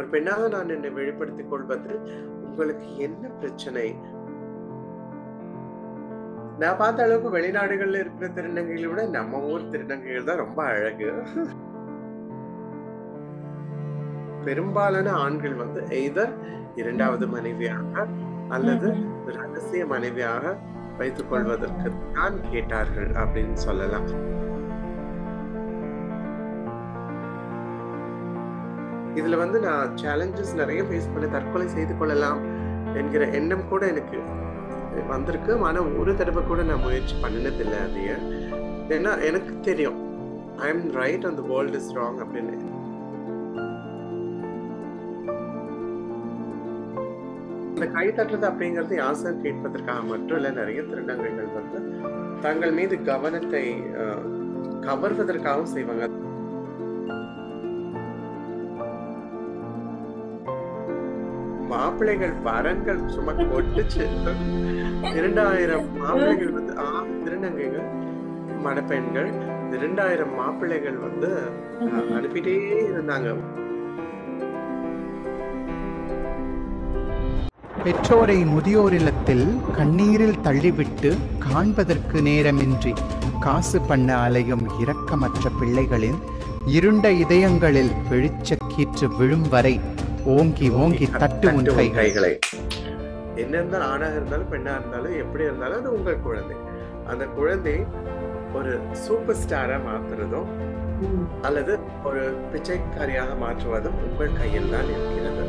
ஒரு பெண்ணாக நான் என்னை வெளிப்படுத்திக் கொள்வது உங்களுக்கு என்ன பிரச்சனை? நான் பார்த்த அளவுக்கு வெளிநாடுகள்ல இருக்கிற திருநங்கைகளை விட நம்ம ஊர் திருநங்கைகள் தான் ரொம்ப அழகு. பெரும்பாலான ஆண்கள் வந்து எய்தர் இரண்டாவது மனைவியாக அல்லது ரகசிய மனைவியாக வைத்துக் கொள்வதற்கு தான் கேட்டார்கள் அப்படின்னு சொல்லலாம். இதுல வந்து நான் சேலஞ்சஸ் நிறைய ஃபேஸ் பண்ணி தற்கொலை செய்து கொள்ளலாம் என்கிற எண்ணம் கூட எனக்கு வந்திருக்கு. ஆனா ஒரு தடவை கூட நான் முயற்சி பண்ணதில்லை. அது ஏன்னா எனக்கு தெரியும் I am right and the world is wrong அப்படின்னு. அந்த கை தட்டுறது அப்படிங்கிறது யாசம் கேட்பதற்காக மட்டும் இல்லை, நிறைய திருநங்கைகள் வந்து தங்கள் மீது கவனத்தை கவர்வதற்காகவும் செய்வாங்க. மாப்பிள்ளைகள் வரன்கள் சும்மா கொட்டுச்சு. 2000 மாப்பிள்ளைகள் வந்து திருநங்கைகள் மணப்பெண்கள் 2000 மாப்பிள்ளைகள் வந்து அனுப்பிட்டே இருந்தாங்க. பெற்றோரை முதியோர் இல்லத்தில் கண்ணீரில் தள்ளிவிட்டு காண்பதற்கு நேரமின்றி காசு பண்ண அலையும் இரக்கமற்ற பிள்ளைகளின் இருண்ட இதயங்களில் வெளிச்சக்கீற்று விழும் வரை ஓங்கி ஓங்கி தட்டு உன் கைகளை. என்ன இருந்தாலும் ஆணாக இருந்தாலும் பெண்ணா இருந்தாலும் எப்படி இருந்தாலும் அது உங்கள் குழந்தை. அந்த குழந்தை ஒரு சூப்பர் ஸ்டாரா மாற்றுறதும் அல்லது ஒரு பிச்சைக்காரியாக மாற்றுவதும் உங்கள் கையில் தான் இருக்கிறது.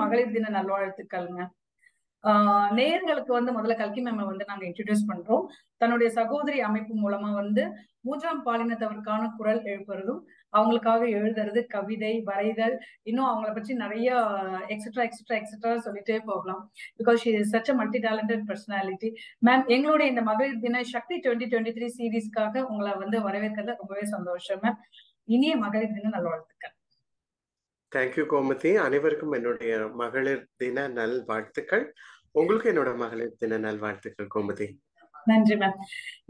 மகளிர் தின நல்வாழ்த்துக்கள்ங்க. நேயர்களுக்கு வந்து முதல்ல கல்கி மேம் வந்து நாங்க இன்ட்ரோடியூஸ் பண்றோம். தன்னுடைய சகோதரி அமைப்பு மூலமா வந்து மூன்றாம் பாலினத்தவருக்கான குரல் எழுப்புறதும் அவங்களுக்காக எழுதுறது, கவிதை வரைதல், இன்னும் அவங்கள பற்றி நிறைய எக்ஸெட்ரா எக்ஸெட்ரா எக்ஸெட்ரா சொல்லிட்டே போகலாம். Because she is such a multi talented personality. Ma'am, எங்களுடைய இந்த மகளிர் தின சக்தி 2023 சீரீஸ்க்காக உங்களை வந்து வரவேற்கிறதுல ரொம்பவே சந்தோஷம் மேம். இனிய மகளிர் தின நல்வாழ்த்துக்கள். தேங்க்யூ கோமதி. அனைவருக்கும் என்னுடைய மகளிர் தின நல் வாழ்த்துக்கள். உங்களுக்கு என்னோட மகளிர் தின நல் வாழ்த்துக்கள் கோமதி. நன்றி மேம்.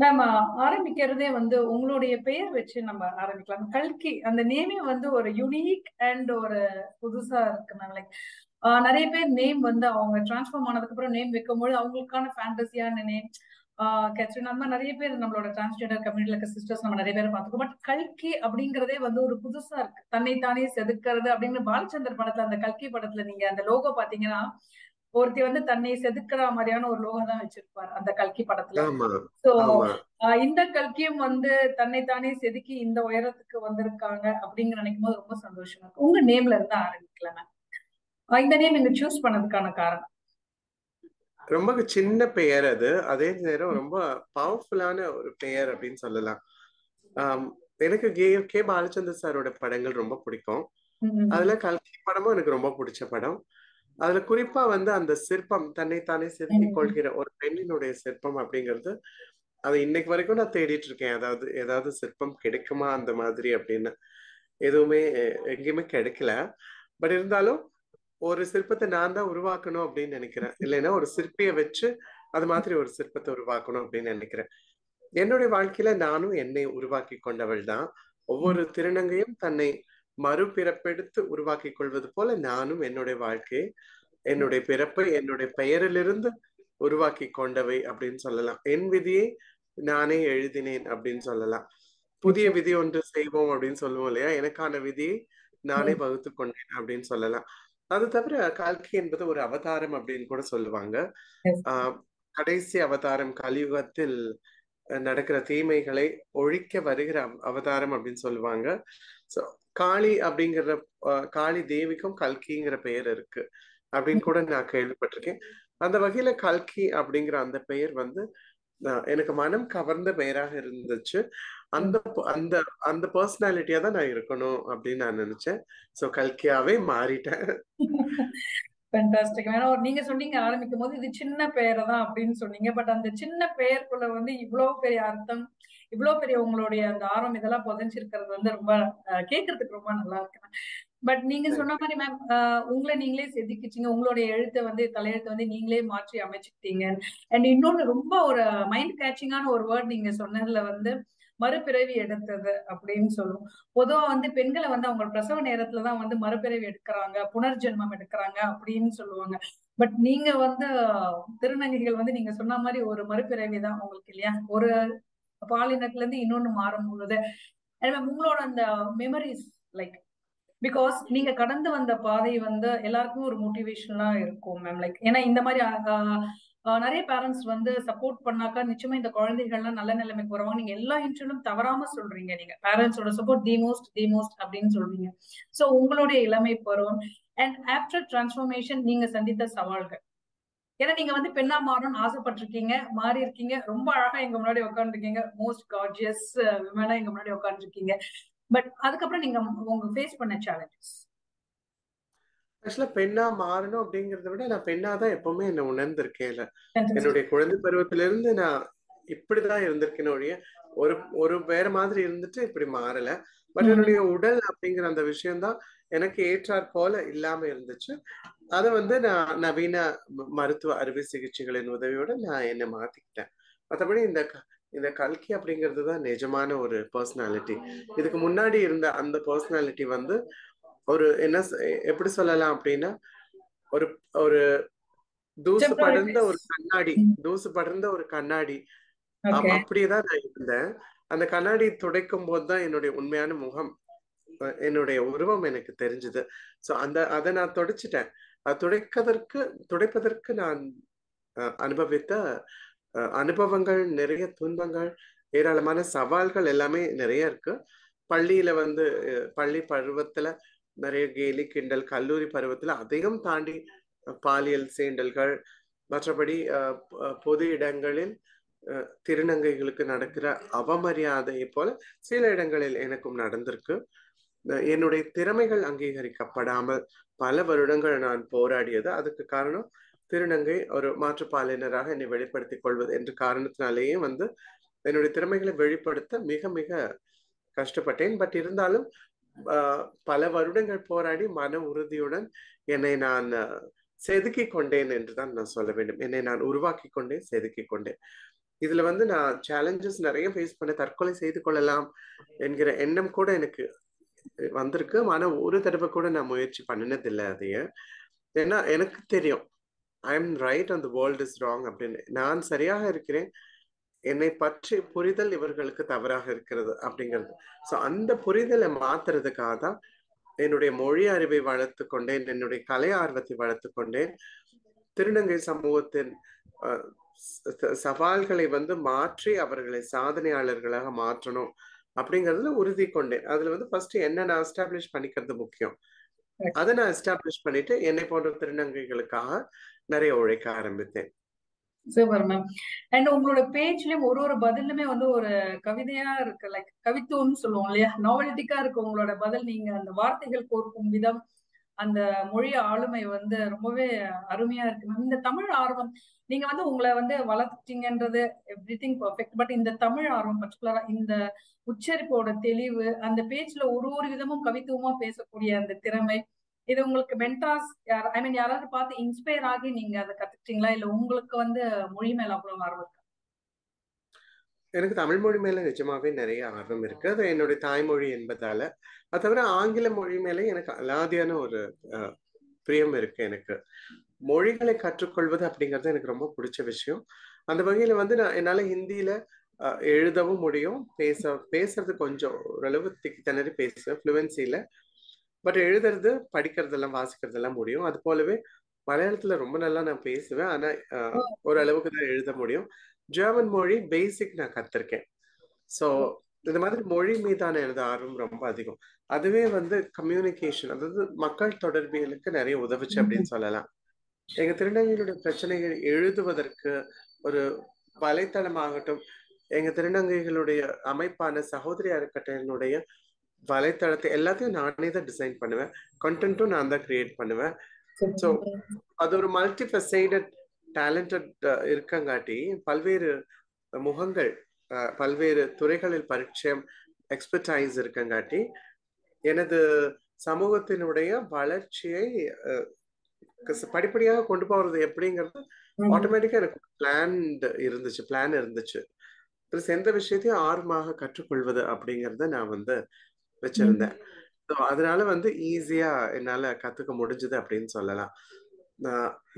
மேம், ஆரம்பிக்கிறதே வந்து உங்களுடைய பெயர் வச்சு நம்ம ஆரம்பிக்கலாம். கல்கி அந்த நேமே வந்து ஒரு யூனிக் அண்ட் ஒரு புதுசா இருக்கு மேம். லைக் நிறைய பேர் நேம் வந்து அவங்க டிரான்ஸ்ஃபார்ம் ஆனதுக்கு அப்புறம் நேம் வைக்கும்போது அவங்களுக்கான ஃபேண்டஸியான நேம் கேத்ரின் அந்த மாதிரி நிறைய பேர் நம்மளோட டிரான்ஸ்ஜெண்டர் கம்யூனிட்டில இருக்க சிஸ்டர்ஸ் நம்ம நிறைய பேர் பார்த்துக்கோம். பட் கல்கி அப்படிங்கிறதே வந்து ஒரு புதுசா இருக்கு. தன்னை தானே செதுக்கிறது அப்படிங்கிற பாலச்சந்தர் படத்துல அந்த கல்கி படத்துல நீங்க அந்த லோகோ பாத்தீங்கன்னா ஒருத்தி வந்து தன்னை செதுக்கிற மாதிரியான ஒரு லோகோ தான் வச்சிருப்பாரு அந்த கல்கி படத்துல. சோ இந்த கல்கியும் வந்து தன்னை தானே செதுக்கி இந்த உயரத்துக்கு வந்திருக்காங்க அப்படிங்கிற நினைக்கும் போது ரொம்ப சந்தோஷமா இருக்கு. உங்க நேம்ல இருந்து ஆரம்பிக்கலாமே. இந்த நேம் நீங்க சூஸ் பண்ணதுக்கான காரணம்? ரொம்ப சின்ன பெயர் அது, அதே நேரம் ரொம்ப பவர்ஃபுல்லான ஒரு பெயர் அப்படின்னு சொல்லலாம். எனக்கு கே பாலச்சந்தர் சாரோட படங்கள் ரொம்ப பிடிக்கும். அதுல கல்கி படமும் எனக்கு ரொம்ப பிடிச்ச படம். அதுல குறிப்பா வந்து அந்த சிற்பம் தன்னைத்தானே செதுக்கிக் கொள்கிற ஒரு பெண்ணினுடைய சிற்பம் அப்படிங்கிறது அது இன்னைக்கு வரைக்கும் நான் தேடிட்டு இருக்கேன். அதாவது ஏதாவது சிற்பம் கிடைக்குமா அந்த மாதிரி அப்படின்னு எதுவுமே எங்கேயுமே கிடைக்கல. பட் இருந்தாலும் ஒரு சிற்பத்தை நான் தான் உருவாக்கணும் அப்படின்னு நினைக்கிறேன். இல்லைன்னா ஒரு சிற்பியை வச்சு அது மாதிரி ஒரு சிற்பத்தை உருவாக்கணும் அப்படின்னு நினைக்கிறேன். என்னுடைய வாழ்க்கையில நானும் என்னை உருவாக்கி கொண்டவள் தான். ஒவ்வொரு திருநங்கையும் தன்னை மறுபிறப்பெடுத்து உருவாக்கி கொள்வது போல நானும் என்னுடைய வாழ்க்கையை என்னுடைய பிறப்பை என்னுடைய பெயரிலிருந்து உருவாக்கி கொண்டவை அப்படின்னு சொல்லலாம். என் விதியை நானே எழுதினேன் அப்படின்னு சொல்லலாம். புதிய விதி ஒன்று செய்வோம் அப்படின்னு சொல்லுவோம் இல்லையா, எனக்கான விதியை நானே வகுத்து கொண்டேன் அப்படின்னு சொல்லலாம். அது தவிர கல்கி என்பது ஒரு அவதாரம் அப்படின்னு கூட சொல்லுவாங்க. கடைசி அவதாரம், கலியுகத்தில் நடக்கிற தீமைகளை ஒழிக்க வருகிற அவதாரம் அப்படின்னு சொல்லுவாங்க. சோ காளி அப்படிங்கிற காளி தேவிக்கும் கல்கிங்கிற பெயர் இருக்கு அப்படின்னு கூட நான் கேள்விப்பட்டிருக்கேன். அந்த வகையில கல்கி அப்படிங்கிற அந்த பெயர் வந்து எனக்கு மனம் கவர்ந்த பெயராக இருந்துச்சு. அந்த அந்த அந்த பர்சனாலிட்டியா தான் நான் இருக்கணும் அப்படின்னு நான் நினைச்சேன். சோ கல்கியாவே மாறிட்டேன். Fantastic. I know you told me that it was a small name, but that small name is so big, But you told me, ma'am, and you told me a mind-catching word. மறுபிறவி எடுத்தது அப்படின்னு சொல்லும். பொதுவா வந்து பெண்களை வந்து அவங்க பிரசவ நேரத்துல தான் வந்து மறுபிறவி எடுக்கறாங்க, புனர்ஜென்மம் எடுக்கறாங்க அப்படின்னு சொல்லுவாங்க. பட் நீங்க வந்து திருநங்கைகள் வந்து நீங்க சொன்ன மாதிரி ஒரு மறுபிறவி தான் உங்களுக்கு இல்லையா? ஒரு பாலினத்துல இருந்து இன்னொன்னு மாறும் பொழுது உங்களோட அந்த மெமரிஸ் லைக் பிகாஸ் நீங்க கடந்து வந்த பாதை வந்து எல்லாருக்கும் ஒரு மோட்டிவேஷனா இருக்கும் மேம். லைக் ஏன்னா இந்த மாதிரி நிறைய பேரண்ட்ஸ் வந்து சப்போர்ட் பண்ணாக்கா நிச்சயமா இந்த குழந்தைகள்லாம் நல்ல நிலைமைக்கு வருவாங்க. நீங்க எல்லா இன்டர்வியூலும் தவறாம சொல்றீங்க. நீங்க பேரண்ட்ஸோட சப்போர்ட் தி மோஸ்ட் அப்படின்னு சொல்றீங்க. ஸோ உங்களுடைய இளமை பருவம் அண்ட் ஆஃப்டர் டிரான்ஸ்ஃபர்மேஷன் நீங்க சந்தித்த சவால்கள், ஏன்னா நீங்க வந்து பெண்ணா மாறணும்னு ஆசைப்பட்டிருக்கீங்க, மாறி இருக்கீங்க, ரொம்ப அழகா எங்க முன்னாடி உட்காந்துருக்கீங்க, மோஸ்ட் கார்ஜியஸ் விமனா எங்க முன்னாடி உட்காந்துருக்கீங்க. பட் அதுக்கப்புறம் நீங்க உங்க ஃபேஸ் பண்ண சேலஞ்சஸ் ஆக்சுவலா பெண்ணா மாறணும் அப்படிங்கறத விட நான் பெண்ணா தான் எப்பவுமே என்ன உணர்ந்திருக்கேன். இல்ல என்னுடைய குழந்தை பருவத்தில இருந்து நான் இப்படிதான் இருந்திருக்கேன்னு ஒழிய ஒரு ஒரு வேற மாதிரி இருந்துட்டு இப்படி மாறல. பட் என்னுடைய உடல் அப்படிங்கிற அந்த விஷயம்தான் எனக்கு ஏற்றாற் போல இல்லாம இருந்துச்சு. அதை வந்து நான் நவீன மருத்துவ அறுவை சிகிச்சைகளின் உதவியோட நான் என்ன மாத்திக்கிட்டேன். மற்றபடி இந்த கல்கி அப்படிங்கிறது தான் நிஜமான ஒரு பர்சனாலிட்டி. இதுக்கு முன்னாடி இருந்த அந்த பர்சனாலிட்டி வந்து ஒரு என்ன எப்படி சொல்லலாம் அப்படின்னா ஒரு ஒரு தூசு படர்ந்த ஒரு கண்ணாடி அப்படியேதான் நான் இருந்தேன். அந்த கண்ணாடி துடைக்கும் போதுதான் என்னுடைய உண்மையான முகம், என்னுடைய உருவம் எனக்கு தெரிஞ்சது. சோ அதை நான் துடைச்சிட்டேன். துடைப்பதற்கு நான் அனுபவித்த அனுபவங்கள் நிறைய, துன்பங்கள், ஏராளமான சவால்கள் எல்லாமே நிறைய இருக்கு. பள்ளி பருவத்துல நிறைய கேலி கிண்டல், கல்லூரி பருவத்துல அதையும் தாண்டி பாலியல் சீண்டல்கள், மற்றபடி பொது இடங்களில் திருநங்கைகளுக்கு நடக்கிற அவமரியாதையை போல சில இடங்களில் எனக்கும் நடந்திருக்கு. என்னுடைய திறமைகள் அங்கீகரிக்கப்படாமல் பல வருடங்கள் நான் போராடியது. அதுக்கு காரணம் திருநங்கை ஒரு மாற்றுப்பாலினராக என்னை வெளிப்படுத்திக் கொள்வது என்ற காரணத்தினாலேயே வந்து என்னுடைய திறமைகளை வெளிப்படுத்த மிக மிக கஷ்டப்பட்டேன். பட் இருந்தாலும் பல வருடங்கள் போராடி மன உறுதியுடன் என்னை நான் செதுக்கி கொண்டேன் என்றுதான் நான் சொல்ல வேண்டும். என்னை நான் உருவாக்கி கொண்டேன், செதுக்கி கொண்டேன். இதுல வந்து நான் சேலஞ்சஸ் நிறைய ஃபேஸ் பண்ண, தற்கொலை செய்து கொள்ளலாம் என்கிற எண்ணம் கூட எனக்கு வந்திருக்கு. ஆனா ஒரு தடவை கூட நான் முயற்சி பண்ணினதில்லை. அதைய ஏன்னா எனக்கு தெரியும் I am right and the world is wrong அப்படின்னு. நான் சரியாக இருக்கிறேன், என்னை பற்றி புரிதல் இவர்களுக்கு தவறாக இருக்கிறது அப்படிங்கிறது. சோ அந்த புரிதலை மாத்துறதுக்காக தான் என்னுடைய மொழி அறிவை வளர்த்து கொண்டேன், என்னுடைய கலை ஆர்வத்தை வளர்த்து கொண்டேன். திருநங்கை சமூகத்தின் சவால்களை வந்து மாற்றி அவர்களை சாதனையாளர்களாக மாற்றணும் அப்படிங்கறதுல உறுதி கொண்டேன். அதுல வந்து ஃபர்ஸ்ட் என்ன நான் எஸ்டாப்ளிஷ் பண்ணிக்கிறது முக்கியம். அதை நான் எஸ்டாப்ளிஷ் பண்ணிட்டு என்னை போன்ற திருநங்கைகளுக்காக நிறைய உழைக்க ஆரம்பித்தேன். Super ma'am. அண்ட் உங்களோட பேஜ்லயும் ஒரு பதிலுமே வந்து ஒரு கவிதையா இருக்கு, லைக் கவித்துவம் சொல்லுவோம் இல்லையா, நாவல்டிக்கா இருக்கு உங்களோட பதில். நீங்க அந்த வார்த்தைகள் கோர்க்கும் விதம், அந்த மொழி ஆளுமை வந்து ரொம்பவே அருமையா இருக்கு மேம். இந்த தமிழ் ஆர்வம் நீங்க வந்து உங்களை வந்து வளர்த்தீங்கன்றது எவ்ரிதிங் பர்ஃபெக்ட். பட் இந்த தமிழ் ஆர்வம் பர்டிகுலரா இந்த உச்சரிப்போட தெளிவு, அந்த பேஜ்ல ஒரு விதமும் கவித்துவமா பேசக்கூடிய அந்த திறமை, இது உங்களுக்கு மென்டாஸ் யாராவது பார்த்து இன்ஸ்பயர் ஆகி நீங்க அதை கத்துக்கிட்டீங்களா, இல்ல உங்களுக்கு வந்து மொழி மேல அவ்வளவு ஆர்வம் இருக்கு? எனக்கு தமிழ் மொழி மேல நிஜமாவே நிறைய ஆர்வம் இருக்கு. அது என்னுடைய தாய்மொழி என்பதால. அது தவிர ஆங்கில மொழி மேலே எனக்கு அலாதியான ஒரு பிரியம் இருக்கு. எனக்கு மொழிகளை கற்றுக்கொள்வது அப்படிங்கிறது எனக்கு ரொம்ப பிடிச்ச விஷயம். அந்த வகையில வந்து என்னால ஹிந்தியில எழுதவும் முடியும், பேசுறது கொஞ்சம் ஓரளவு திணறி பேசுவேன் ஃப்ளூவன்சியில. பட் எழுதுறது, படிக்கிறதெல்லாம், வாசிக்கிறதெல்லாம் முடியும். அது போலவே மலையாளத்துல ரொம்ப நல்லா நான் பேசுவேன், ஆனா ஓரளவுக்கு தான் எழுத முடியும். ஜெர்மன் மொழி பேசிக் நான் கத்திருக்கேன். ஸோ இந்த மாதிரி மொழி மீதான எனது ஆர்வம் ரொம்ப அதிகம். அதுவே வந்து கம்யூனிகேஷன், அதாவது மக்கள் தொடர்பியலுக்கு நிறைய உதவுச்சு அப்படின்னு சொல்லலாம். எங்க திருநங்கைகளுடைய பிரச்சனைகள் எழுதுவதற்கு ஒரு வலைத்தளமாகட்டும், எங்க திருநங்கைகளுடைய அமைப்பான சகோதரி அறக்கட்டளையினுடைய வலைத்தளத்தை எல்லாத்தையும் நானே தான் டிசைன் பண்ணுவேன். கண்டென்ட்டும் நான் தான் கிரியேட் பண்ணுவேன். So அது ஒரு multifaceted talented இருக்கங்காட்டி பல்வேறு முகங்கள் பல்வேறு துறைகளில் பரிச்சயம் expertise இருக்கங்காட்டி எனது சமூகத்தினுடைய வளர்ச்சியை படிப்படியாக கொண்டு போறது எப்படிங்கிறது ஆட்டோமேட்டிக்கா எனக்கு பிளான் இருந்துச்சு எந்த விஷயத்தையும் ஆர்வமாக கற்றுக்கொள்வது அப்படிங்கறத நான் வந்து வெச்சிருந்தேன் அதனால வந்து ஈஸியா என்னால கத்துக்க முடிஞ்சது அப்படினு சொல்லலாம்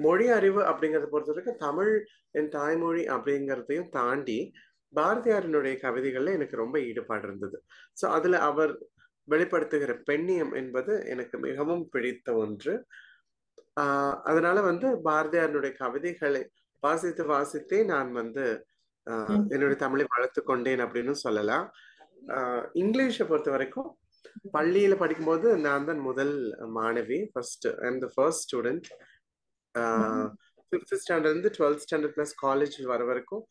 மொழி அறிவு அப்படிங்கறது பொறுத்தவரைக்கு தமிழ் என் தாய்மொழி அப்படிங்கறதையும் தாண்டி பாரதியாரினுடைய கவிதைகள்ல எனக்கு ரொம்ப ஈடுபாடு இருந்தது சோ அதுல அவர் வெளிப்படுத்துகிற பெண்ணியம் என்பது எனக்கு மிகவும் பிடித்த ஒன்று அதனால வந்து பாரதியாரினுடைய கவிதைகளை வாசித்தே நான் வந்து என்னோட தமிழை வளர்த்து கொண்டேன் அப்படினு சொல்லலாம் இங்கிலீஷை பொறுத்த வரைக்கும் பள்ளியில படிக்கும்போது நான் தான் முதல் மாணவி first student 5th standard and 12th standard plus college வர வரைக்கும்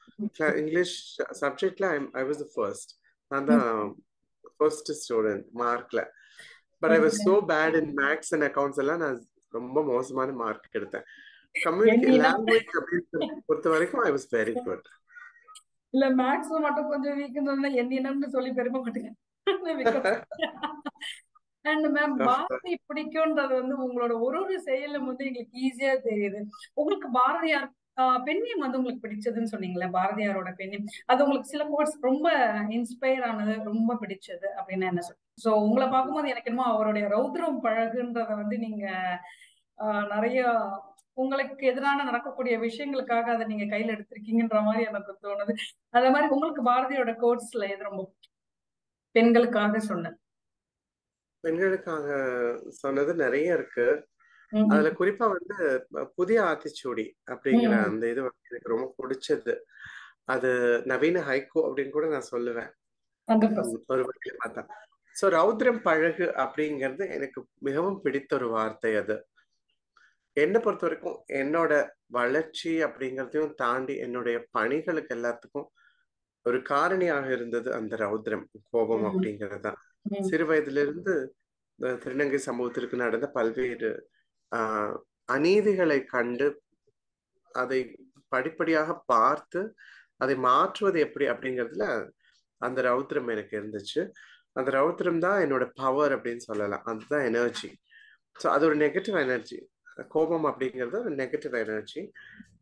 English subjectல I was the first நான் தான் first student மார்க்ல but I was so bad in maths and accounts எல்லாம் நான் ரொம்ப மோசமான மார்க் எடுத்தேன் communication language பொறுத்த வரைக்கும் I was very good இல்ல மேக்ஸ் மட்டும் கொஞ்சம் வீக்னதுல என்னன்னு சொல்லி பெருமை பட்டுங்க And ma'am, பாரதி பிடிக்கும்ன்றது வந்து உங்களோட ஒரு செயல்ல வந்து உங்களுக்கு ஈஸியா தெரியுது. உங்களுக்கு பாரதியார் பெண்ணியம் வந்து உங்களுக்கு பிடிச்சதுன்னு சொன்னீங்களே பாரதியாரோட பெண்ணியம். அது உங்களுக்கு சில கோட்ஸ் ரொம்ப இன்ஸ்பயர் ஆனது ரொம்ப பிடிச்சது அப்படின்னு என்ன சொல்றீங்க. சோ உங்களை பார்க்கும்போது எனக்கு என்னமோ அவருடைய ரௌத்ரம் பழகுன்றத வந்து நீங்க நிறைய உங்களுக்கு எதிரான நடக்கக்கூடிய விஷயங்களுக்காக அதை நீங்க கையில எடுத்திருக்கீங்கன்ற மாதிரி எனக்கு தோணுது. அதே மாதிரி உங்களுக்கு பாரதியோட கோட்ஸ்ல எது ரொம்ப பெண்களுக்காக சொன்னது நிறைய இருக்கு அதுல குறிப்பா வந்து புதிய ஆத்திச்சூடி அப்படிங்கிற அந்த இது எனக்கு ரொம்ப பிடிச்சது அது நவீன ஹைகோ அப்படின்னு கூட நான் சொல்லுவேன் ஒரு வகையில பார்த்தா சோ ரௌத்ரம் பழகு அப்படிங்கிறது எனக்கு மிகவும் பிடித்த ஒரு வார்த்தை அது என்னை பொறுத்த வரைக்கும் என்னோட வளர்ச்சி அப்படிங்கறதையும் தாண்டி என்னுடைய பணிகளுக்கு எல்லாத்துக்கும் ஒரு காரணியாக இருந்தது அந்த ரௌத்ரம் கோபம் அப்படிங்கறதுதான் சிறு வயதிலிருந்து திருநங்கை சமூகத்திற்கு நடந்த பல்வேறு அநீதிகளை கண்டு அதை படிப்படியாக பார்த்து அதை மாற்றுவது எப்படி அப்படிங்கிறதுல அந்த ரௌத்ரம் எனக்கு இருந்துச்சு அந்த ரௌத்ரம் தான் என்னோட பவர் அப்படின்னு சொல்லலாம் அதுதான் எனர்ஜி ஸோ அது ஒரு நெகட்டிவ் எனர்ஜி கோபம் அப்படிங்கிறது ஒரு நெகட்டிவ் எனர்ஜி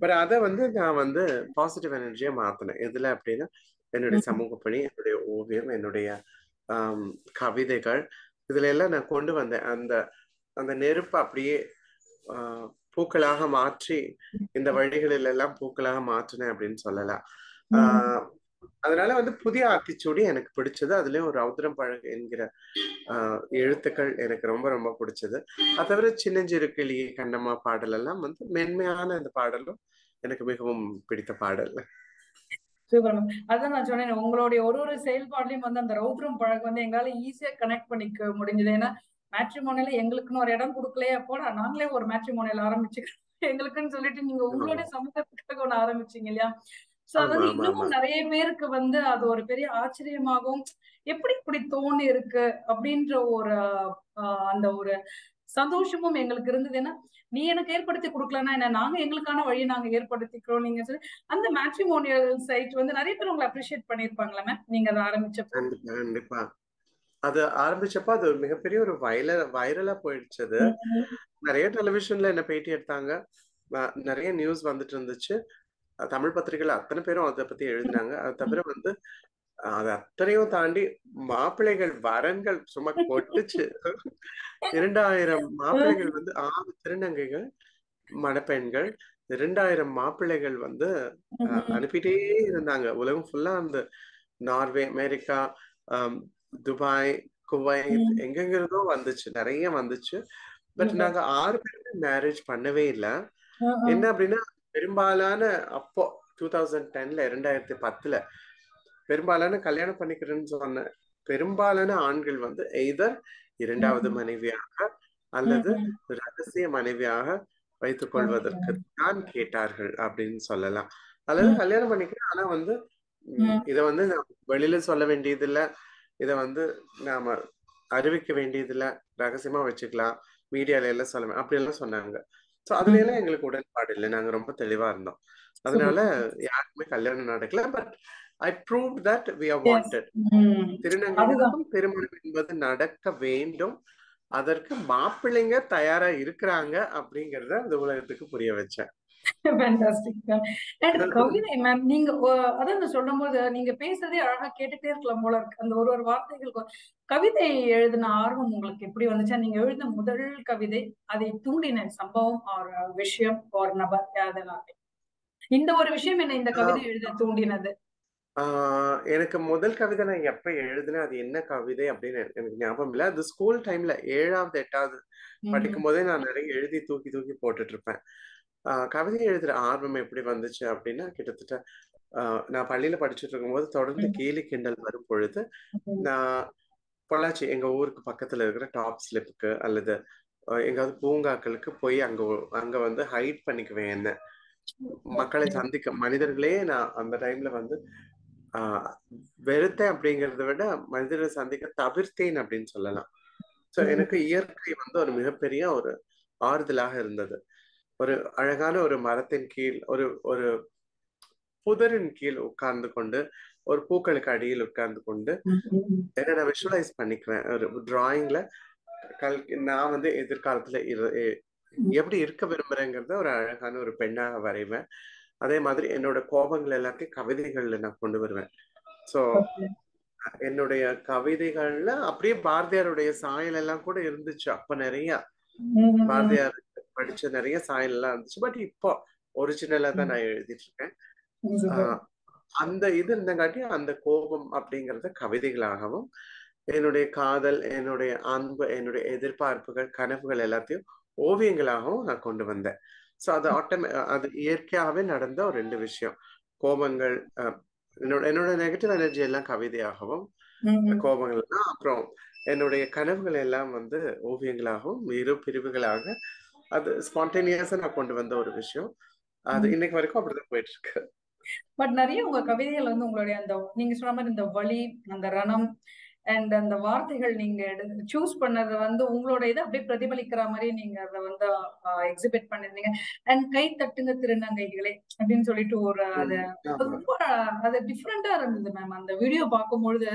பட் அதை வந்து நான் வந்து பாசிட்டிவ் எனர்ஜியா மாத்தினேன் எதுல அப்படின்னா என்னுடைய சமூக பணி என்னுடைய ஓவியம் என்னுடைய கவிதைகள் இதுல எல்லாம் நான் கொண்டு வந்தேன் அந்த அந்த நெருப்பு அப்படியே பூக்களாக மாற்றி இந்த வழிகளில் எல்லாம் பூக்களாக மாற்றினேன் அப்படின்னு சொல்லலாம் அதனால வந்து புதிய ஆத்திச்சூடி எனக்கு பிடிச்சது அதுலயும் ஒரு ரௌத்ரம் பழகு என்கிற எழுத்துக்கள் எனக்கு ரொம்ப ரொம்ப பிடிச்சது அது தவிர சின்னஞ்சிறு கிளியே கண்ணம்மா பாடல் எல்லாம் வந்து மென்மையான அந்த பாடலும் எனக்கு மிகவும் பிடித்த பாடல் சூப்பரம் அதான் நான் சொன்னேன் உங்களுடைய ஒரு செயல்பாடுலயும் வந்து அந்த ரௌத்ரம் பழகு வந்து எங்களால ஈஸியா கனெக்ட் பண்ணிக்க முடிஞ்சது ஏன்னா மேட்ரிமோனியல எங்களுக்குன்னு ஒரு இடம் கொடுக்கலையே அப்போ நாங்களே ஒரு மேட்ரிமோனியல் ஆரம்பிச்சுக்கிறோம் எங்களுக்குன்னு சொல்லிட்டு நீங்க உங்களுடைய சமூகத்துக்காக ஒண்ணு ஆரம்பிச்சீங்க இல்லையா சோ அதாவது இன்னமும் நிறைய பேருக்கு வந்து அது ஒரு பெரிய ஆச்சரியமாகவும் எப்படி இப்படி தோணு இருக்கு அப்படின்ற ஒரு அந்த ஒரு சந்தோஷமும் எங்களுக்கு இருந்தது ஏன்னா நீ எனக்கு ஏற்படுத்தி கொடுக்கலன்னா என்ன நாங்க எங்களுக்கான வழியை நாங்க ஏற்படுத்திக்கிறோம் நீங்க சொல்லி அந்த மேட்ரிமோனியல் சைட் வந்து நிறைய பேர் உங்களை அப்ரிஷியேட் பண்ணிருப்பாங்களா மேம் நீங்க அதை ஆரம்பிச்சப்ப கண்டிப்பா அது ஆரம்பிச்சப்ப அது மிகப்பெரிய ஒரு வைரலா போயிடுச்சது நிறைய டெலிவிஷன்ல என்ன பேட்டி எடுத்தாங்க நிறைய நியூஸ் வந்துட்டு இருந்துச்சு தமிழ் பத்திரிகைகள் அத்தனை பேரும் அதை பத்தி எழுதினாங்க அது தவிர வந்து அது அத்தனையும் தாண்டி மாப்பிள்ளைகள் வரன்கள் சும்மா கொட்டுச்சு 2000 மாப்பிள்ளைகள் வந்து 6 திருநங்கைகள் மணப்பெண்கள் 2000 மாப்பிள்ளைகள் வந்து அனுப்பிட்டே இருந்தாங்க உலகம் ஃபுல்லா அந்த நார்வே அமெரிக்கா துபாய் குவைத் எங்கெங்கிறதோ வந்துச்சு நிறைய வந்துச்சு பட் நாங்க 6 பேருமே மேரேஜ் பண்ணவே இல்லை என்ன அப்படின்னா பெரும்பாலான அப்போ 2010 2010 பெரும்பாலான கல்யாணம் பண்ணிக்கிறேன்னு சொன்ன பெரும்பாலான ஆண்கள் வந்து எய்தர் 2வது மனைவியாக அல்லது ரகசிய மனைவியாக வைத்துக் கொள்வதற்கு தான் கேட்டார்கள் அப்படின்னு சொல்லலாம் அல்லது கல்யாணம் பண்ணிக்கிறேன் ஆனா வந்து இத வந்து வெளியில சொல்ல வேண்டியது இல்ல இத வந்து நாம அறிவிக்க வேண்டியது இல்ல ரகசியமா வச்சுக்கலாம் media lella salam apdella sonnanga so adlella engalukku udanpaadu illa naanga romba theliva irundom adanal yarume kalyanam nadakala but I proved that we are wanted thirunangalukkum thirumanam enbadu nadakka vendum அதற்கு மாப்பிள்ளைங்க தயாரா இருக்கிறாங்க அப்படிங்கறத அந்த உலகத்துக்கு புரிய வச்சேன். Fantastic. And கவிதை ma'am நீங்க அத சொல்லும்போது நீங்க பேசுறதே அழகா கேட்டுட்டே இருக்கலாம் போல இருக்கு. அந்த ஒரு ஒரு வார்த்தைகள் கவிதை எழுதின ஆர்வம் உங்களுக்கு எப்படி வந்துச்சா? நீங்க எழுதின முதல் கவிதை அதை தூண்டின சம்பவம் ஒரு விஷயம் ஒரு நபர் அதனால இந்த ஒரு விஷயம் என்ன இந்த கவிதை எழுத தூண்டினது? எனக்கு முதல் கவிதை நான் எப்ப எழுதினேன் அது என்ன கவிதை அப்படின்னு எனக்கு ஞாபகம் இல்லை. அது ஸ்கூல் டைம்ல 7th 8th படிக்கும் போதே நான் நிறைய எழுதி தூக்கி தூக்கி போட்டுட்டு இருப்பேன். கவிதை எழுதுற ஆர்வம் எப்படி வந்துச்சு அப்படின்னா கிட்டத்தட்ட நான் பள்ளியில படிச்சுட்டு இருக்கும் போது தொடர்ந்து கேலி கிண்டல் வரும் பொழுது நான் பொள்ளாச்சி எங்க ஊருக்கு பக்கத்துல இருக்கிற டாப் ஸ்லிப்புக்கு அல்லது எங்காவது பூங்காக்களுக்கு போய் அங்க அங்க வந்து ஹைட் பண்ணிக்குவேன். என்ன மக்களை சந்திக்க மனிதர்களே நான் அந்த டைம்ல வந்து வெறுத்தேன் அப்படிங்கறத விட மனிதர்களை சந்திக்க தவிர்த்தேன் அப்படின்னு சொல்லலாம். சோ எனக்கு இயற்கை வந்து ஒரு மிகப்பெரிய ஒரு ஆறுதலாக இருந்தது. ஒரு அழகான ஒரு மரத்தின் கீழ் ஒரு ஒரு புதரின் கீழ் உட்கார்ந்து கொண்டு ஒரு பூக்களுக்கு அடியில் உட்கார்ந்து கொண்டு ஏன்னா நான் விஷுவலைஸ் பண்ணிக்குவேன். ஒரு டிராயிங்ல நான் வந்து எதிர்காலத்துல எப்படி இருக்க விரும்புறேங்கிறத ஒரு அழகான ஒரு பெண்ணாக வரைவேன். அதே மாதிரி என்னோட கோபங்கள் எல்லாத்தையும் கவிதைகள்ல நான் கொண்டு வருவேன். சோ என்னுடைய கவிதைகள்ல அப்படியே பாரதியாருடைய சாயல் எல்லாம் கூட இருந்துச்சு. அப்ப நிறைய பாரதியார் படிச்ச நிறைய சாயல் எல்லாம் இருந்துச்சு. பட் இப்போ ஒரிஜினலா தான் நான் எழுதிட்டு இருக்கேன். அந்த இது இருந்தங்காட்டி அந்த கோபம் அப்படிங்கறத கவிதைகளாகவும் என்னுடைய காதல் என்னுடைய அன்பு என்னுடைய எதிர்பார்ப்புகள் கனவுகள் எல்லாத்தையும் ஓவியங்களாகவும் நான் கொண்டு வந்தேன். சோ அது அது இயற்கையாகவே நடந்த ஒரு ரெண்டு விஷயம். கோபங்கள் என்னோட நெகட்டிவ் எனர்ஜி எல்லாம் கவிதையாகவும் கோபங்கள் எல்லாம் அப்புறம் என்னுடைய கனவுகள் எல்லாம் வந்து ஓவியங்களாகவும் இரு பிரிவுகளாக அது ஸ்பான்டேனியஸா நான் கொண்டு வந்த ஒரு விஷயம். அது இன்னைக்கு வரைக்கும் அப்படிதான் போயிட்டு இருக்கு. பட் நிறைய உங்க கவிதைகள் வந்து உங்களுடைய அந்த நீங்க சொன்ன மாதிரி இந்த வலி அந்த ரணம் அண்ட் அந்த வார்த்தைகள் நீங்க சூஸ் பண்ணது வந்து உங்களோட இதை அப்படியே பிரதிபலிக்கிற மாதிரி நீங்க அதை வந்து எக்ஸிபிட் பண்ணிருந்தீங்க. அண்ட் கை தட்டுங்க திருநங்கைகளே அப்படின்னு சொல்லிட்டு ஒரு அது ரொம்ப அது டிஃப்ரெண்டா இருந்தது மேம். அந்த வீடியோ பார்க்கும்பொழுது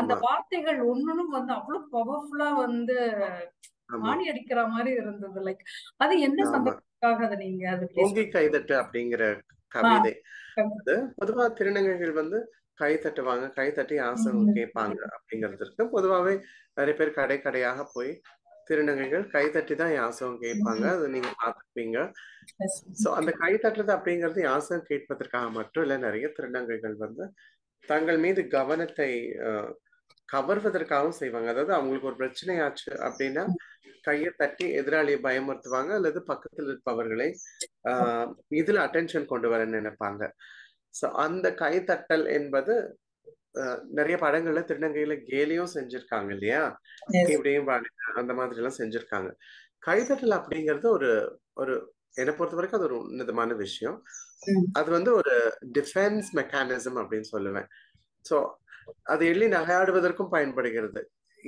அந்த வார்த்தைகள் ஒன்னும் வந்து அவ்வளவு பவர்ஃபுல்லா வந்து ஆணி அடிக்கிற மாதிரி இருந்தது. லைக் அது என்ன சந்தர்ப்பத்துக்காக அதை நீங்க அது கைதட்டு அப்படிங்கிற கவிதை பொதுவா திருநங்கைகள் வந்து கை தட்டுவாங்க கை தட்டி ஆசை கேட்பாங்க அப்படிங்கிறது இருக்கு. பொதுவாகவே நிறைய பேர் கடை கடையாக போய் திருநங்கைகள் கை தட்டி தான் யாசகம் கேட்பாங்க. அது நீங்க பார்த்துப்பீங்க. சோ அந்த கை தட்டுறது அப்படிங்கிறது யாசகம் கேட்பதற்காக மட்டும் இல்ல நிறைய திருநங்கைகள் வந்து தங்கள் மீது கவனத்தை கவர்வதற்காகவும் செய்வாங்க. அதாவது அவங்களுக்கு ஒரு பிரச்சனையாச்சு அப்படின்னா கையை தட்டி எதிராளியை பயமுறுத்துவாங்க அல்லது பக்கத்தில் இருப்பவர்களை இதுல அட்டென்ஷன் கொண்டு வர நினைப்பாங்க. சோ அந்த கை தட்டல் என்பது நிறைய படங்கள்ல திருநங்கையில கேலியும் செஞ்சிருக்காங்க இல்லையா இப்படியும் அந்த மாதிரி எல்லாம் செஞ்சிருக்காங்க. கைதட்டல் அப்படிங்கிறது ஒரு ஒரு என்னை பொறுத்த வரைக்கும் அது ஒரு உன்னதமான விஷயம். அது வந்து ஒரு டிஃபென்ஸ் மெக்கானிசம் அப்படின்னு சொல்லுவேன். சோ அது எள்ளி நகையாடுவதற்கும் பயன்படுகிறது.